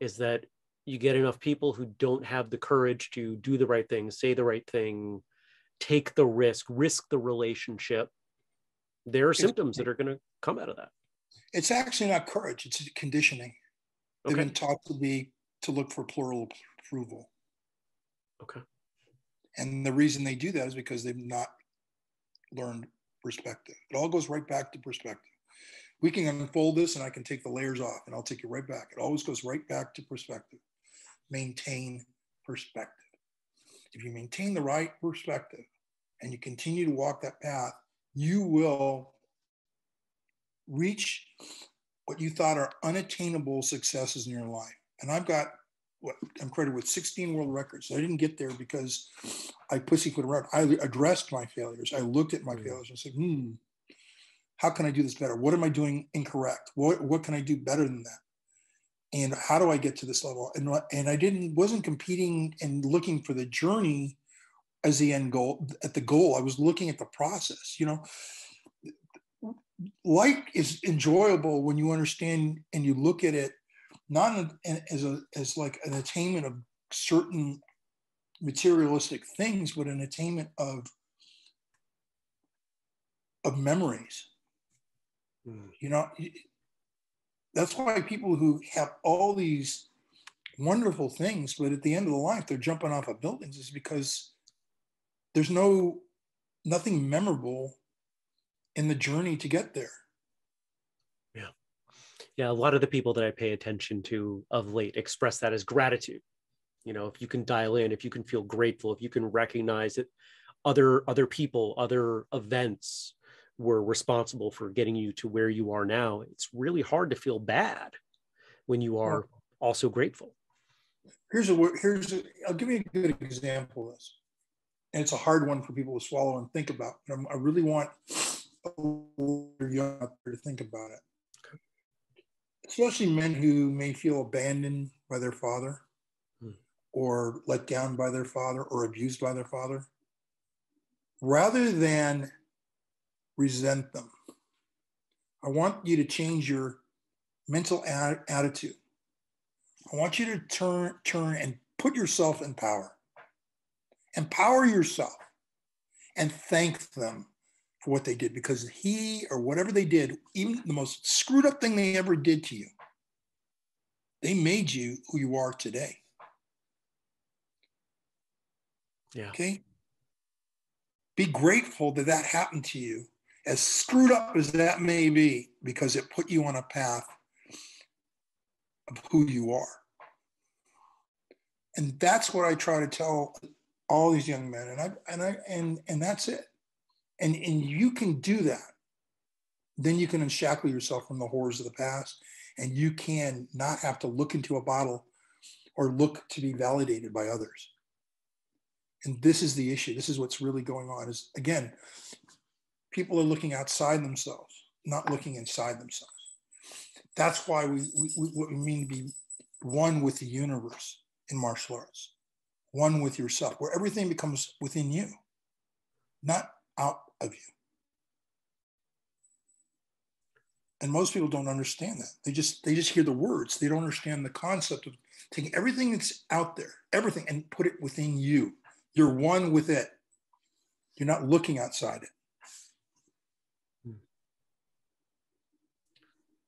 is that you get enough people who don't have the courage to do the right thing, say the right thing, take the risk the relationship. There are symptoms that are going to come out of that. It's actually not courage. It's conditioning. They've been taught to look for plural approval. Okay. And the reason they do that is because they've not learned perspective. It all goes right back to perspective. We can unfold this and I can take the layers off and I'll take you right back. It always goes right back to perspective. Maintain perspective. If you maintain the right perspective and you continue to walk that path, you will reach what you thought are unattainable successes in your life. And I've got what I'm credited with 16 world records. I didn't get there because I pussyfooted around. I addressed my failures. I looked at my failures and said, how can I do this better? What am I doing incorrect? What can I do better than that? And how do I get to this level? And I wasn't competing and looking for the journey as the end goal. At the goal, I was looking at the process. You know, life is enjoyable when you understand and you look at it not as like an attainment of certain materialistic things, but an attainment of memories. You know, that's why people who have all these wonderful things, but at the end of the life, they're jumping off of buildings, is because there's nothing memorable in the journey to get there. Yeah, a lot of the people that I pay attention to of late express that as gratitude. You know, if you can dial in, if you can feel grateful, if you can recognize that other people, other events were responsible for getting you to where you are now, it's really hard to feel bad when you are also grateful. I'll give you a good example of this. And it's a hard one for people to swallow and think about, but I really want young out there to think about it. Especially men who may feel abandoned by their father or let down by their father or abused by their father, rather than resent them. I want you to change your mental attitude. I want you to turn and put yourself in power. Empower yourself and thank them for what they did, because he or whatever they did, even the most screwed up thing they ever did to you, they made you who you are today. Yeah. Okay. Be grateful that that happened to you, as screwed up as that may be, because it put you on a path of who you are. And that's what I try to tell all these young men. And that's it. And you can do that, then you can unshackle yourself from the horrors of the past, and you can not have to look into a bottle or look to be validated by others. And this is the issue. This is what's really going on is, again, people are looking outside themselves, not looking inside themselves. That's why we mean to be one with the universe in martial arts, one with yourself, where everything becomes within you, not out of you. And most people don't understand that. They just hear the words. They don't understand the concept of taking everything that's out there, everything, and put it within you. You're one with it. You're not looking outside it.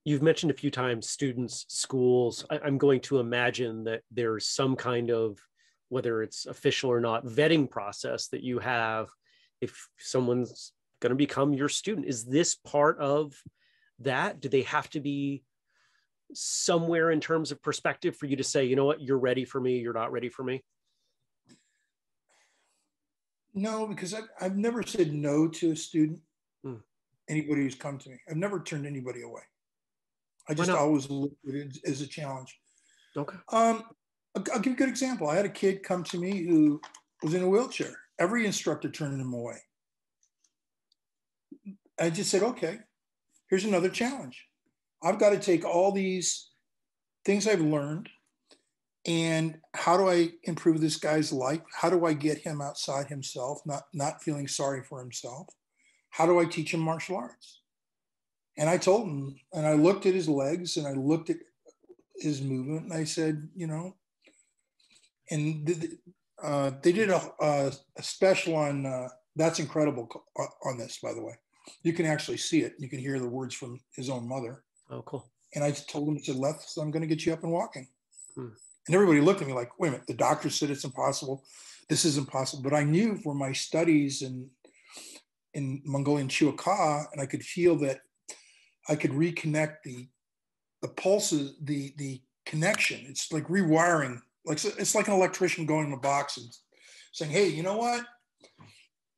You've mentioned a few times students, schools. I'm going to imagine that there's some kind of, whether it's official or not, vetting process that you have if someone's going to become your student. Is this part of that? Do they have to be somewhere in terms of perspective for you to say, you know what, you're ready for me, you're not ready for me? No, because I've never said no to a student, anybody who's come to me. I've never turned anybody away. I just always look at it as a challenge. Okay. I'll give you a good example. I had a kid come to me who was in a wheelchair. Every instructor turning them away. I just said, okay, here's another challenge. I've got to take all these things I've learned and how do I improve this guy's life? How do I get him outside himself, not feeling sorry for himself? How do I teach him martial arts? And I told him, and I looked at his legs and I looked at his movement and I said, you know, and they did a special on, that's incredible on this, by the way. You can actually see it. You can hear the words from his own mother. Oh, cool. And I told him, I said, Les, I'm going to get you up and walking. Hmm. And everybody looked at me like, wait a minute, the doctor said it's impossible. This is impossible. But I knew from my studies in Mongolian Chiwaka, and I could feel that I could reconnect the pulses, the connection. It's like rewiring. Like it's like an electrician going to a box and saying, hey, you know what?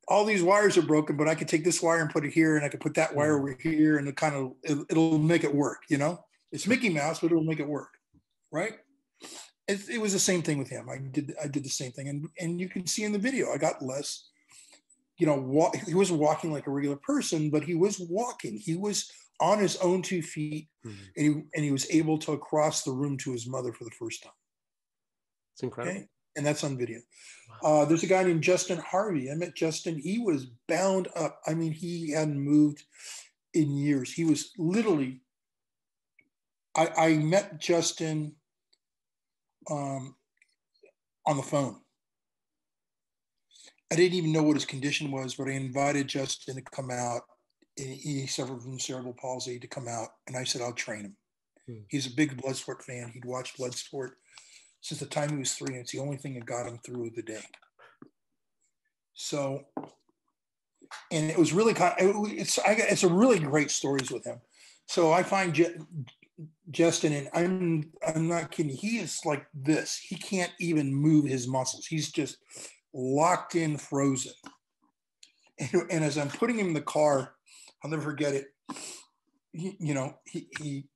All these wires are broken, but I could take this wire and put it here, and I could put that wire over here, and it'll make it work, you know? It's Mickey Mouse, but it'll make it work, right? It was the same thing with him. I did the same thing, and you can see in the video, I got less, you know, he was walking like a regular person, but he was walking. He was on his own two feet, mm-hmm. and he was able to cross the room to his mother for the first time. It's incredible. Okay? And that's on video. Wow. There's a guy named Justin Harvey. I met Justin. He was bound up. I mean, he hadn't moved in years. He was literally, I met Justin on the phone. I didn't even know what his condition was, but I invited Justin to come out. He suffered from cerebral palsy, to come out. And I said, I'll train him. Hmm. He's a big Bloodsport fan. He'd watched Bloodsport since the time he was 3, and it's the only thing that got him through the day. So, and it was really kind of, it's a really great stories with him. So I find Justin, and I'm not kidding, he is like this. He can't even move his muscles. He's just locked in, frozen. And as I'm putting him in the car, I'll never forget it.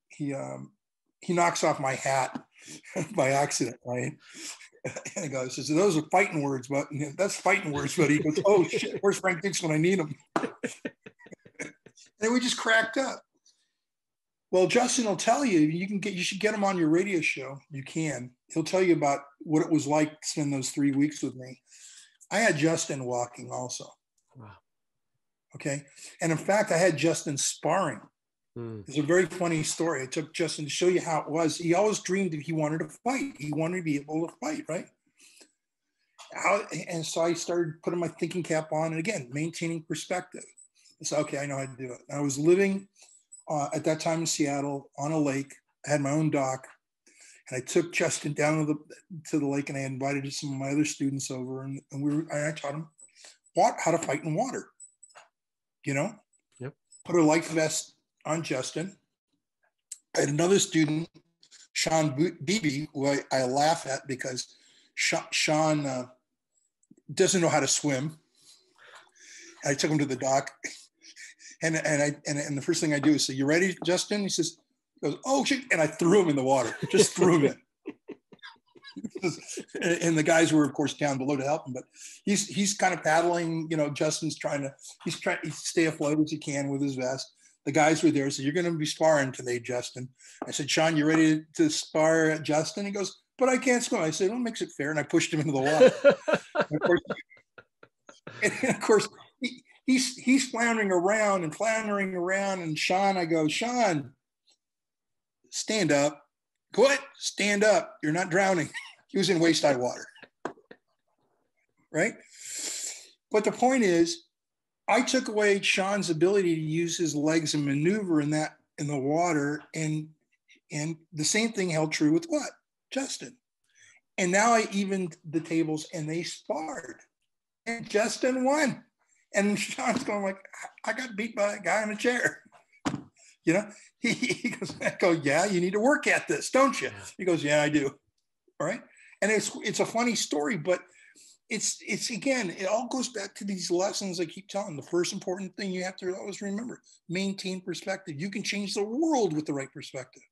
He knocks off my hat by accident, right? And he goes, those are fighting words, but that's fighting words. But he goes, oh shit, where's Frank Dux when I need him? And we just cracked up. Well, Justin will tell you, you should get him on your radio show. You can. He'll tell you about what it was like to spend those 3 weeks with me. I had Justin walking also. Wow. Okay. And in fact, I had Justin sparring. It's a very funny story. I took Justin to show you how it was. He always dreamed that he wanted to fight. He wanted to be able to fight, right? And so I started putting my thinking cap on, and again, maintaining perspective. It's okay, I know how to do it. And I was living at that time in Seattle on a lake. I had my own dock, and I took Justin down to the lake, and I invited some of my other students over, and I taught him how to fight in water. You know? Yep. Put a life vest on Justin. I had another student, Sean Beebe, who I laugh at because Sean doesn't know how to swim. I took him to the dock, and the first thing I do is say, "You ready, Justin?" He says, "Goes oh shit!" And I threw him in the water, just threw him in. And the guys were, of course, down below to help him, but he's kind of paddling. You know, Justin's trying to stay afloat as he can with his vest. The guys were there, so you're going to be sparring today, Justin. I said, Sean, you ready to spar at Justin? He goes, but I can't swim. I said, well, it makes it fair. And I pushed him into the water. and of course he's floundering around. And Sean, I go, Sean, stand up. What? Stand up. You're not drowning. He was in waist-high water. Right? But the point is, I took away Sean's ability to use his legs and maneuver in the water, and the same thing held true with what? Justin. And now I evened the tables, and they sparred, and Justin won, and Sean's going like, I got beat by a guy in a chair. You know, he goes, I go, yeah, you need to work at this, don't you? He goes, yeah, I do. All right, and it's a funny story, but. It's again, it all goes back to these lessons I keep telling. The first important thing you have to always remember, maintain perspective. You can change the world with the right perspective.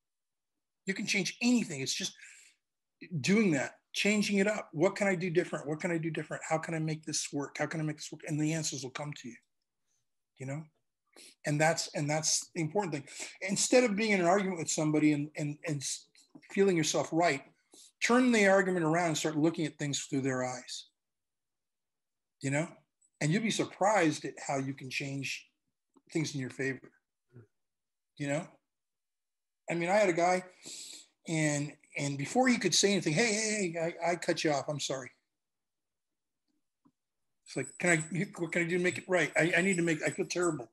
You can change anything. It's just doing that, changing it up. What can I do different? What can I do different? How can I make this work? How can I make this work? And the answers will come to you, you know? And that's the important thing. Instead of being in an argument with somebody and feeling yourself right, turn the argument around and start looking at things through their eyes. You know, and you'd be surprised at how you can change things in your favor. You know, I mean, I had a guy, and before he could say anything, hey, I cut you off. I'm sorry. It's like, what can I do to make it right? I feel terrible.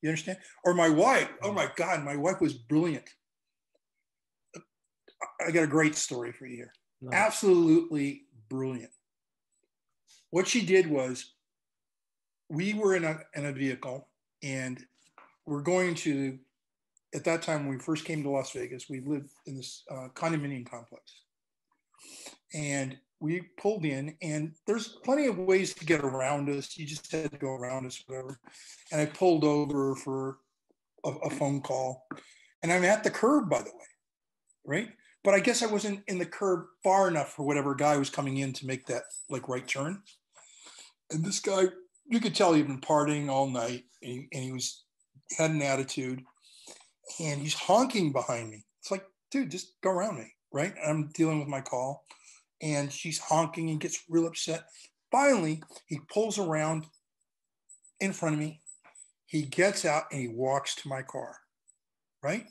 You understand? Or my wife. Oh my God, my wife was brilliant. I got a great story for you here. Nice. Absolutely brilliant. What she did was, we were in a vehicle, and we're going to, at that time when we first came to Las Vegas, we lived in this condominium complex, and we pulled in, and there's plenty of ways to get around us. You just had to go around us, whatever. And I pulled over for a phone call, and I'm at the curb, by the way, right? But I guess I wasn't in the curb far enough for whatever guy was coming in to make that like right turn. And this guy, you could tell he'd been partying all night, and he had an attitude, and he's honking behind me. It's like, dude, just go around me, right? I'm dealing with my call. And she's honking and gets real upset. Finally, he pulls around in front of me. He gets out and he walks to my car, right?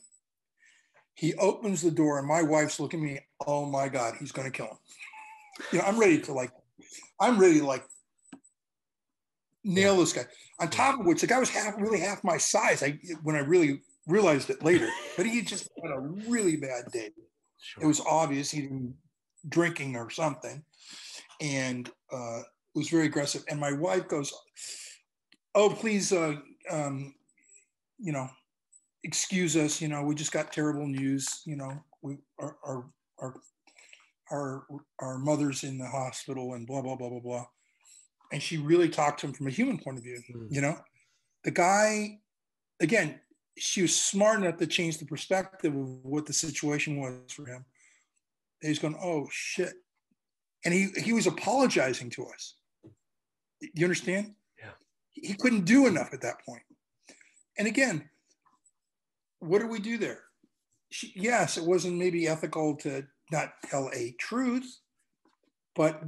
He opens the door and my wife's looking at me. Oh my God, he's going to kill him. You know, I'm ready to nail this guy. On top of which, the guy was really half my size. When I really realized it later, but he just had a really bad day. Sure. It was obvious he didn't drinking or something, and was very aggressive. And my wife goes, "Oh, please, excuse us. You know, we just got terrible news. You know, we our mother's in the hospital, and blah blah blah blah blah." And she really talked to him from a human point of view. Mm. You know, the guy, again, she was smart enough to change the perspective of what the situation was for him. He's going, oh shit, and he was apologizing to us. You understand? Yeah. He couldn't do enough at that point. And again, what do we do there? Yes, it wasn't maybe ethical to not tell a truth, but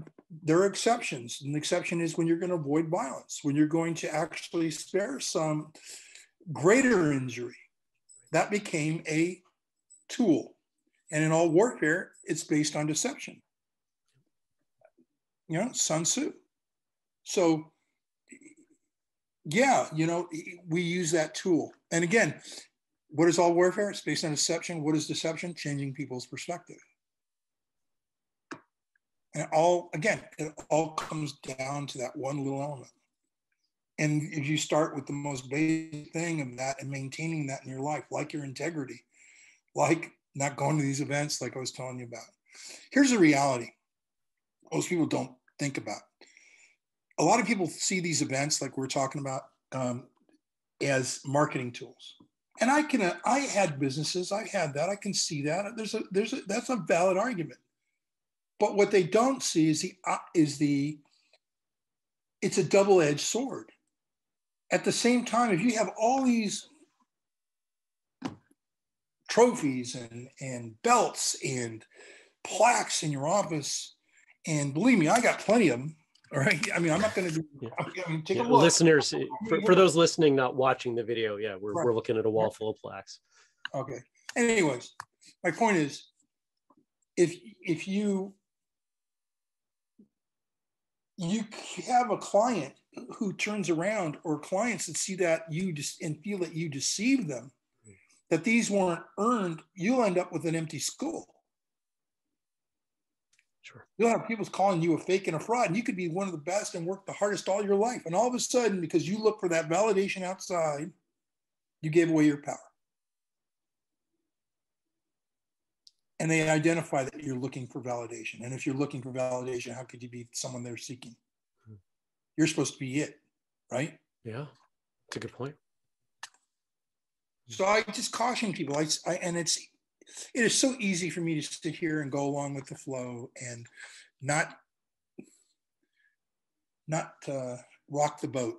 there are exceptions. And the exception is when you're going to avoid violence, when you're going to actually spare some greater injury. That became a tool. And in all warfare, it's based on deception. You know, Sun Tzu. So, yeah, you know, we use that tool. And again, what is all warfare? It's based on deception. What is deception? Changing people's perspective. And it all comes down to that one little element. And if you start with the most basic thing of that and maintaining that in your life, like your integrity, like not going to these events like I was telling you about. Here's the reality most people don't think about. A lot of people see these events like we're talking about as marketing tools. And I had businesses, I had that, I can see that. That's a valid argument. But what they don't see is it's a double-edged sword. At the same time, if you have all these trophies and belts and plaques in your office, and believe me, I got plenty of them. All right, I mean, I'm not going to do. I mean, take a look. Listeners, for those listening, not watching the video, yeah, we're looking at a wall full of plaques. Okay. Anyways, my point is, if you have a client who turns around, or clients that see that you just and feel that you deceive them, that these weren't earned, you'll end up with an empty school. Sure. You'll have people calling you a fake and a fraud, and you could be one of the best and work the hardest all your life. And all of a sudden, because you look for that validation outside, you gave away your power. And they identify that you're looking for validation. And if you're looking for validation, how could you be someone they're seeking? Hmm. You're supposed to be it, right? Yeah, that's a good point. So I just caution people, it is so easy for me to sit here and go along with the flow and not rock the boat.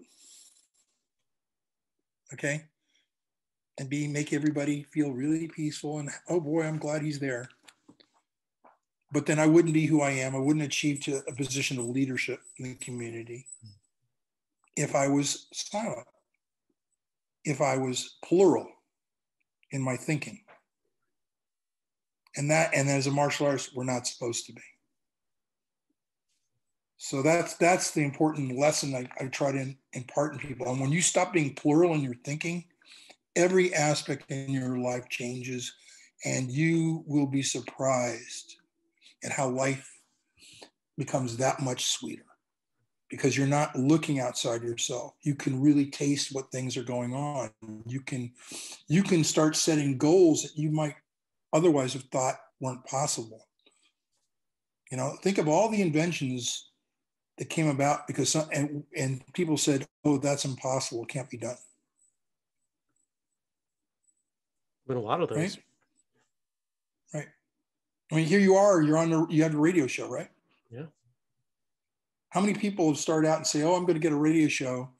okay? And make everybody feel really peaceful and, oh boy, I'm glad he's there. But then I wouldn't be who I am. I wouldn't achieve to a position of leadership in the community if I was silent, if I was plural in my thinking. And as a martial artist, we're not supposed to be. So that's the important lesson I try to impart in people. And when you stop being plural in your thinking, every aspect in your life changes, and you will be surprised at how life becomes that much sweeter because you're not looking outside yourself. You can really taste what things are going on. You can start setting goals that you might otherwise have thought weren't possible. You know, think of all the inventions that came about because and people said, oh, that's impossible, it can't be done. But a lot of those. Right. I mean, here you are, you have a radio show, right? Yeah. How many people have started out and say, oh, I'm going to get a radio show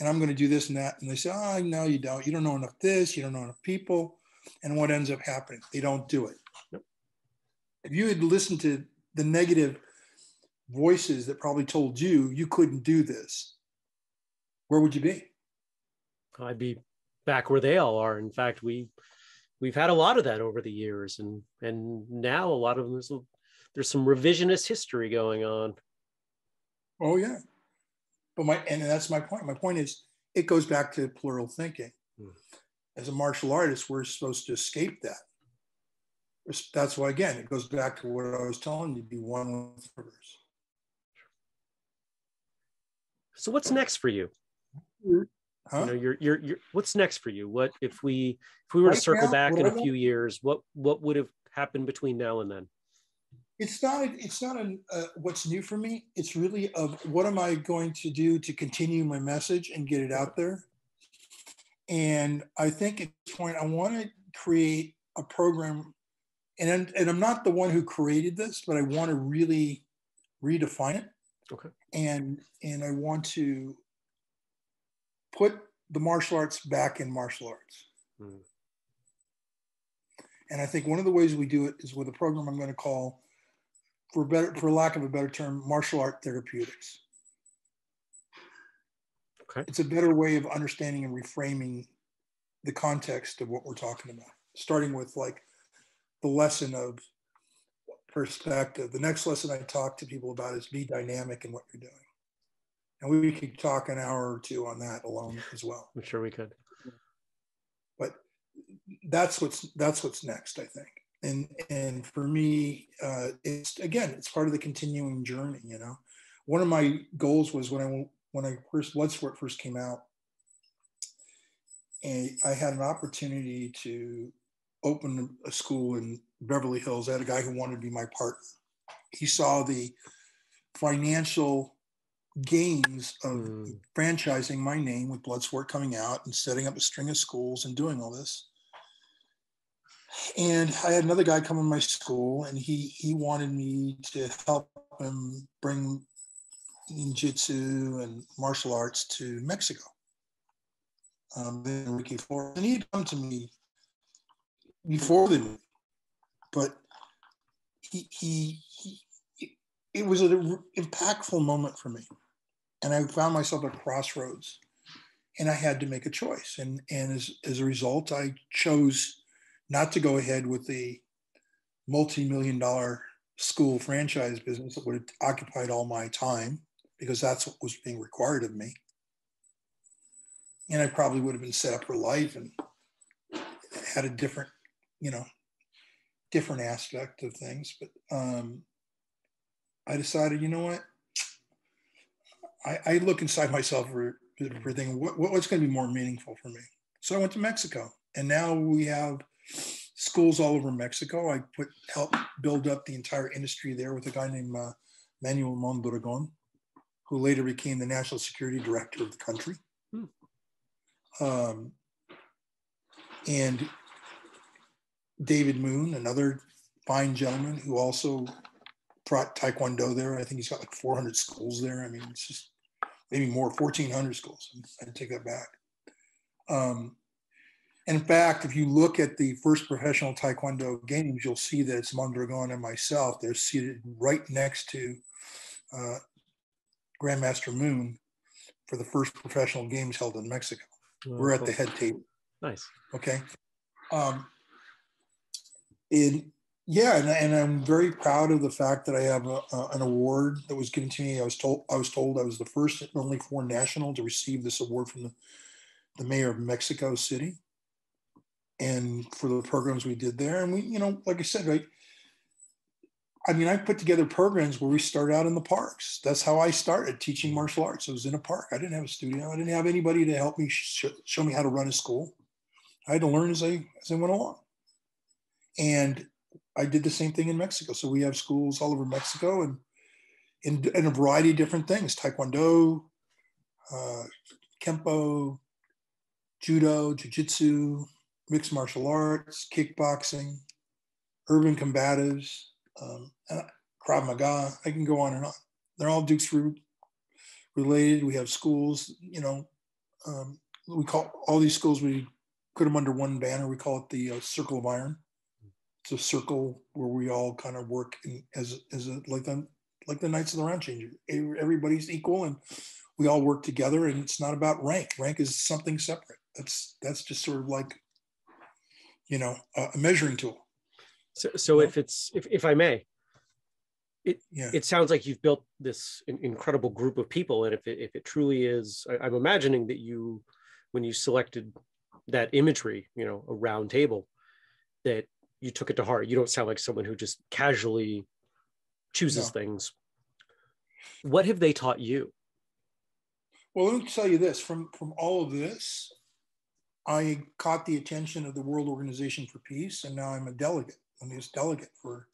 and I'm going to do this and that. And they say, oh, no, you don't. You don't know enough this. You don't know enough people. And what ends up happening? They don't do it. Yep. If you had listened to the negative voices that probably told you, you couldn't do this, where would you be? I'd be back where they all are. In fact, we've had a lot of that over the years, and now a lot of them, there's some revisionist history going on. Oh yeah, and that's my point. My point is it goes back to plural thinking. As a martial artist, we're supposed to escape that. That's why, again, it goes back to what I was telling you: be one with others. So what's next for you? Huh? You know, you're what's next for you? What if we were to circle back in a few years? What would have happened between now and then? It's not what's new for me. It's really of what am I going to do to continue my message and get it out there. And I think at this point I want to create a program, and I'm not the one who created this, but I want to really redefine it. Okay. And I want to put the martial arts back in martial arts. Mm. And I think one of the ways we do it is with a program I'm going to call, for lack of a better term, martial art therapeutics. Okay. It's a better way of understanding and reframing the context of what we're talking about, starting with like the lesson of perspective. The next lesson I talk to people about is be dynamic in what you're doing. And we could talk an hour or two on that alone as well. I'm sure we could. But that's what's next, I think. And for me, it's part of the continuing journey. You know, one of my goals was when Bloodsport first came out, and I had an opportunity to open a school in Beverly Hills. I had a guy who wanted to be my partner. He saw the financial gains of franchising my name with Bloodsport coming out and setting up a string of schools and doing all this. And I had another guy come in my school, and he wanted me to help him bring ninjutsu and martial arts to Mexico. Then Enrique Flores, and he had come to me before the movie, but it was an impactful moment for me. And I found myself at a crossroads, and I had to make a choice. And as a result, I chose not to go ahead with the multi-million-dollar school franchise business that would have occupied all my time, because that's what was being required of me. And I probably would have been set up for life and had a different, different aspect of things. But I decided, you know what? I look inside myself for thinking, what's going to be more meaningful for me? So I went to Mexico, and now we have schools all over Mexico. I helped build up the entire industry there with a guy named Manuel Mondragon, who later became the national security director of the country. Hmm. And David Moon, another fine gentleman who also brought Taekwondo there. I think he's got like 400 schools there. I mean, it's just maybe more, 1,400 schools. I take that back. In fact, if you look at the first professional Taekwondo games, you'll see that it's Mondragon and myself. They're seated right next to Grandmaster Moon for the first professional games held in Mexico. We're at the head table. Nice. Okay. And I'm very proud of the fact that I have an award that was given to me. I was told I was the first and only foreign national to receive this award from the mayor of Mexico City, and for the programs we did there. And we, you know, like I said, right. I mean, I put together programs where we start out in the parks. That's how I started teaching martial arts. I was in a park. I didn't have a studio. I didn't have anybody to help me show me how to run a school. I had to learn as I went along. And I did the same thing in Mexico. So we have schools all over Mexico and in a variety of different things. Taekwondo, Kempo, Judo, Jiu-Jitsu, mixed martial arts, kickboxing, urban combatives, Krav Maga. I can go on and on. They're all Duke's Roo related. We have schools, you know, we call all these schools, we put them under one banner. We call it the Circle of Iron. It's a circle where we all kind of work in, like the Knights of the Round Changer. Everybody's equal and we all work together, and it's not about rank. Rank is something separate. That's just sort of like, you know, a measuring tool. So if it's, if I may, it sounds like you've built this incredible group of people. And if it truly is, I'm imagining that you, when you selected that imagery, you know, a round table, that you took it to heart. You don't sound like someone who just casually chooses things. What have they taught you? Well, let me tell you this, from all of this, I caught the attention of the World Organization for Peace, and now I'm a delegate. I'm this delegate for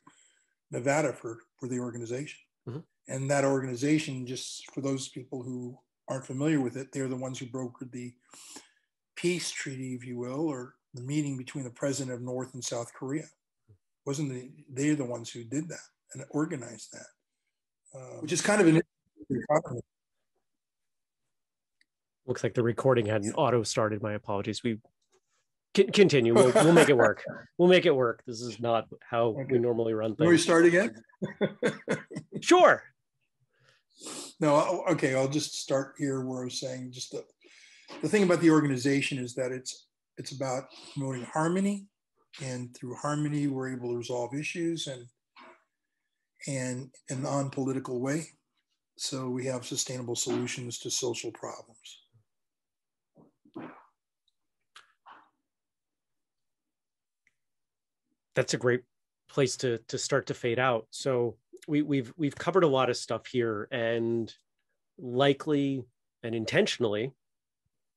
Nevada for the organization. Mm-hmm. And that organization, just for those people who aren't familiar with it, they're the ones who brokered the peace treaty, if you will, or the meeting between the president of North and South Korea. They're the ones who did that and organized that, which is kind of an interesting. Looks like the recording hadn't auto-started. My apologies. We continue. We'll make it work. We'll make it work. This is not how we normally run things. Can we start again? Sure. No, okay. I'll just start here where I was saying just the thing about the organization is that it's about promoting harmony, and through harmony, we're able to resolve issues and in a non-political way. So we have sustainable solutions to social problems. That's a great place to start to fade out. So we've covered a lot of stuff here, and likely and intentionally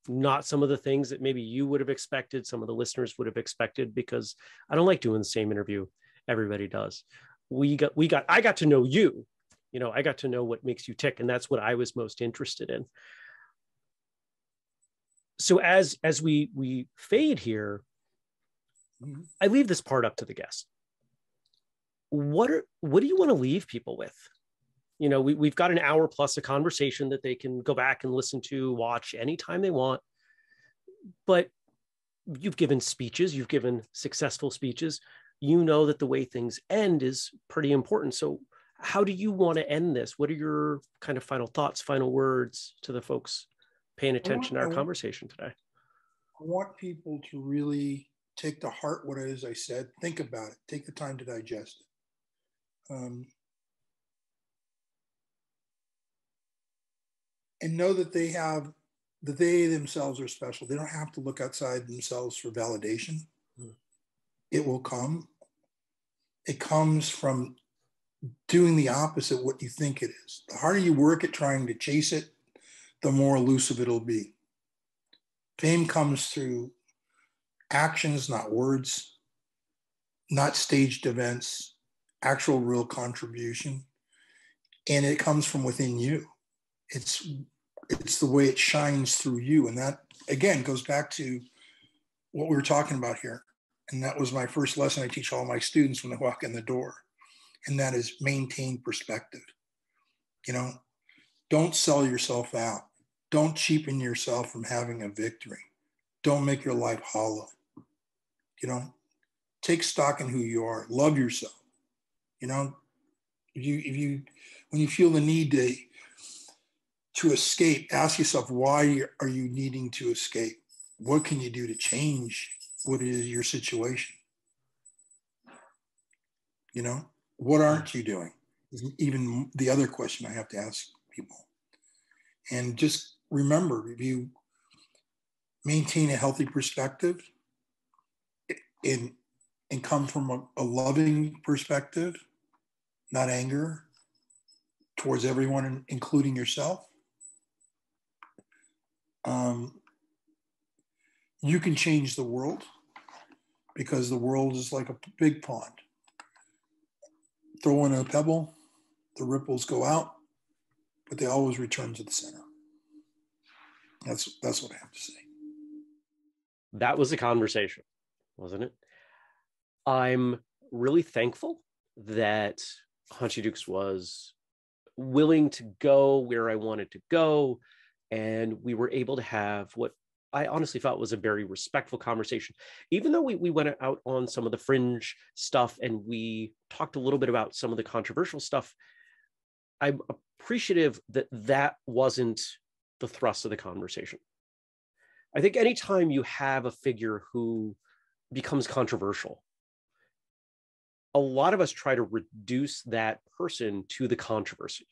not some of the things that maybe you would have expected, some of the listeners would have expected, because I don't like doing the same interview everybody does. I got to know you. You know, I got to know what makes you tick, and that's what I was most interested in. So as we fade here, I leave this part up to the guest. What do you want to leave people with? You know, we've got an hour plus a conversation that they can go back and listen to, watch anytime they want. But you've given speeches, you've given successful speeches. You know that the way things end is pretty important. So how do you want to end this? What are your kind of final thoughts, final words to the folks paying attention to our conversation today? I want people to really take to heart what it is I said. Think about it. Take the time to digest it. And know that they themselves are special. They don't have to look outside themselves for validation. Mm. It will come. It comes from doing the opposite of what you think it is. The harder you work at trying to chase it, the more elusive it'll be. Fame comes through actions, not words, not staged events, actual real contribution. And it comes from within you. It's the way it shines through you. And that, again, goes back to what we were talking about here. And that was my first lesson I teach all my students when they walk in the door. And that is maintain perspective. You know, don't sell yourself out. Don't cheapen yourself from having a victory. Don't make your life hollow. You know, take stock in who you are. Love yourself. You know, when you feel the need to escape, ask yourself, why are you needing to escape? What can you do to change what is your situation? You know, what aren't you doing? Is even the other question I have to ask people. And just remember, if you maintain a healthy perspective and come from a loving perspective, not anger, towards everyone, including yourself, you can change the world, because the world is like a big pond. Throw in a pebble, the ripples go out, but they always return to the center. That's what I have to say. That was a conversation, wasn't it? I'm really thankful that Hanshi Dux was willing to go where I wanted to go, and we were able to have what I honestly felt was a very respectful conversation. Even though we went out on some of the fringe stuff and we talked a little bit about some of the controversial stuff, I'm appreciative that that wasn't the thrust of the conversation. I think anytime you have a figure who becomes controversial, a lot of us try to reduce that person to the controversy.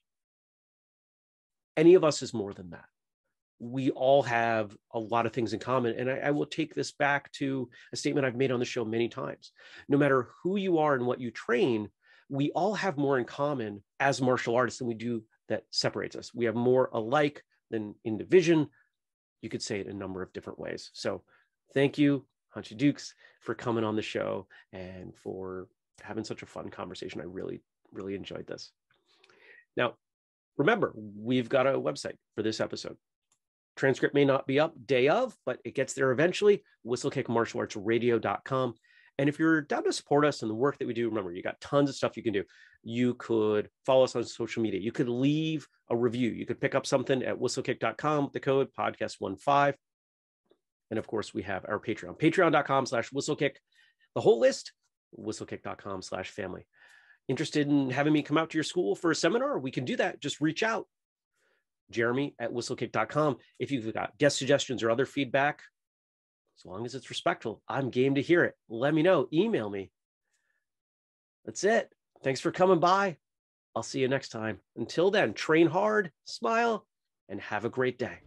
Any of us is more than that. We all have a lot of things in common. And I will take this back to a statement I've made on the show many times. No matter who you are and what you train, we all have more in common as martial artists than we do that separates us. We have more alike than in division. You could say it a number of different ways. So thank you, Hanshi Dux, for coming on the show and for having such a fun conversation. I really, really enjoyed this. Now, remember, we've got a website for this episode. Transcript may not be up day of, but it gets there eventually, whistlekickmartialartsradio.com. And if you're down to support us in the work that we do, remember, you got tons of stuff you can do. You could follow us on social media. You could leave a review. You could pick up something at whistlekick.com with the code podcast15. And of course, we have our Patreon, patreon.com/whistlekick. The whole list, whistlekick.com/family. Interested in having me come out to your school for a seminar? We can do that. Just reach out. Jeremy@whistlekick.com. If you've got guest suggestions or other feedback, as long as it's respectful, I'm game to hear it. Let me know. Email me. That's it. Thanks for coming by. I'll see you next time. Until then, train hard, smile, and have a great day.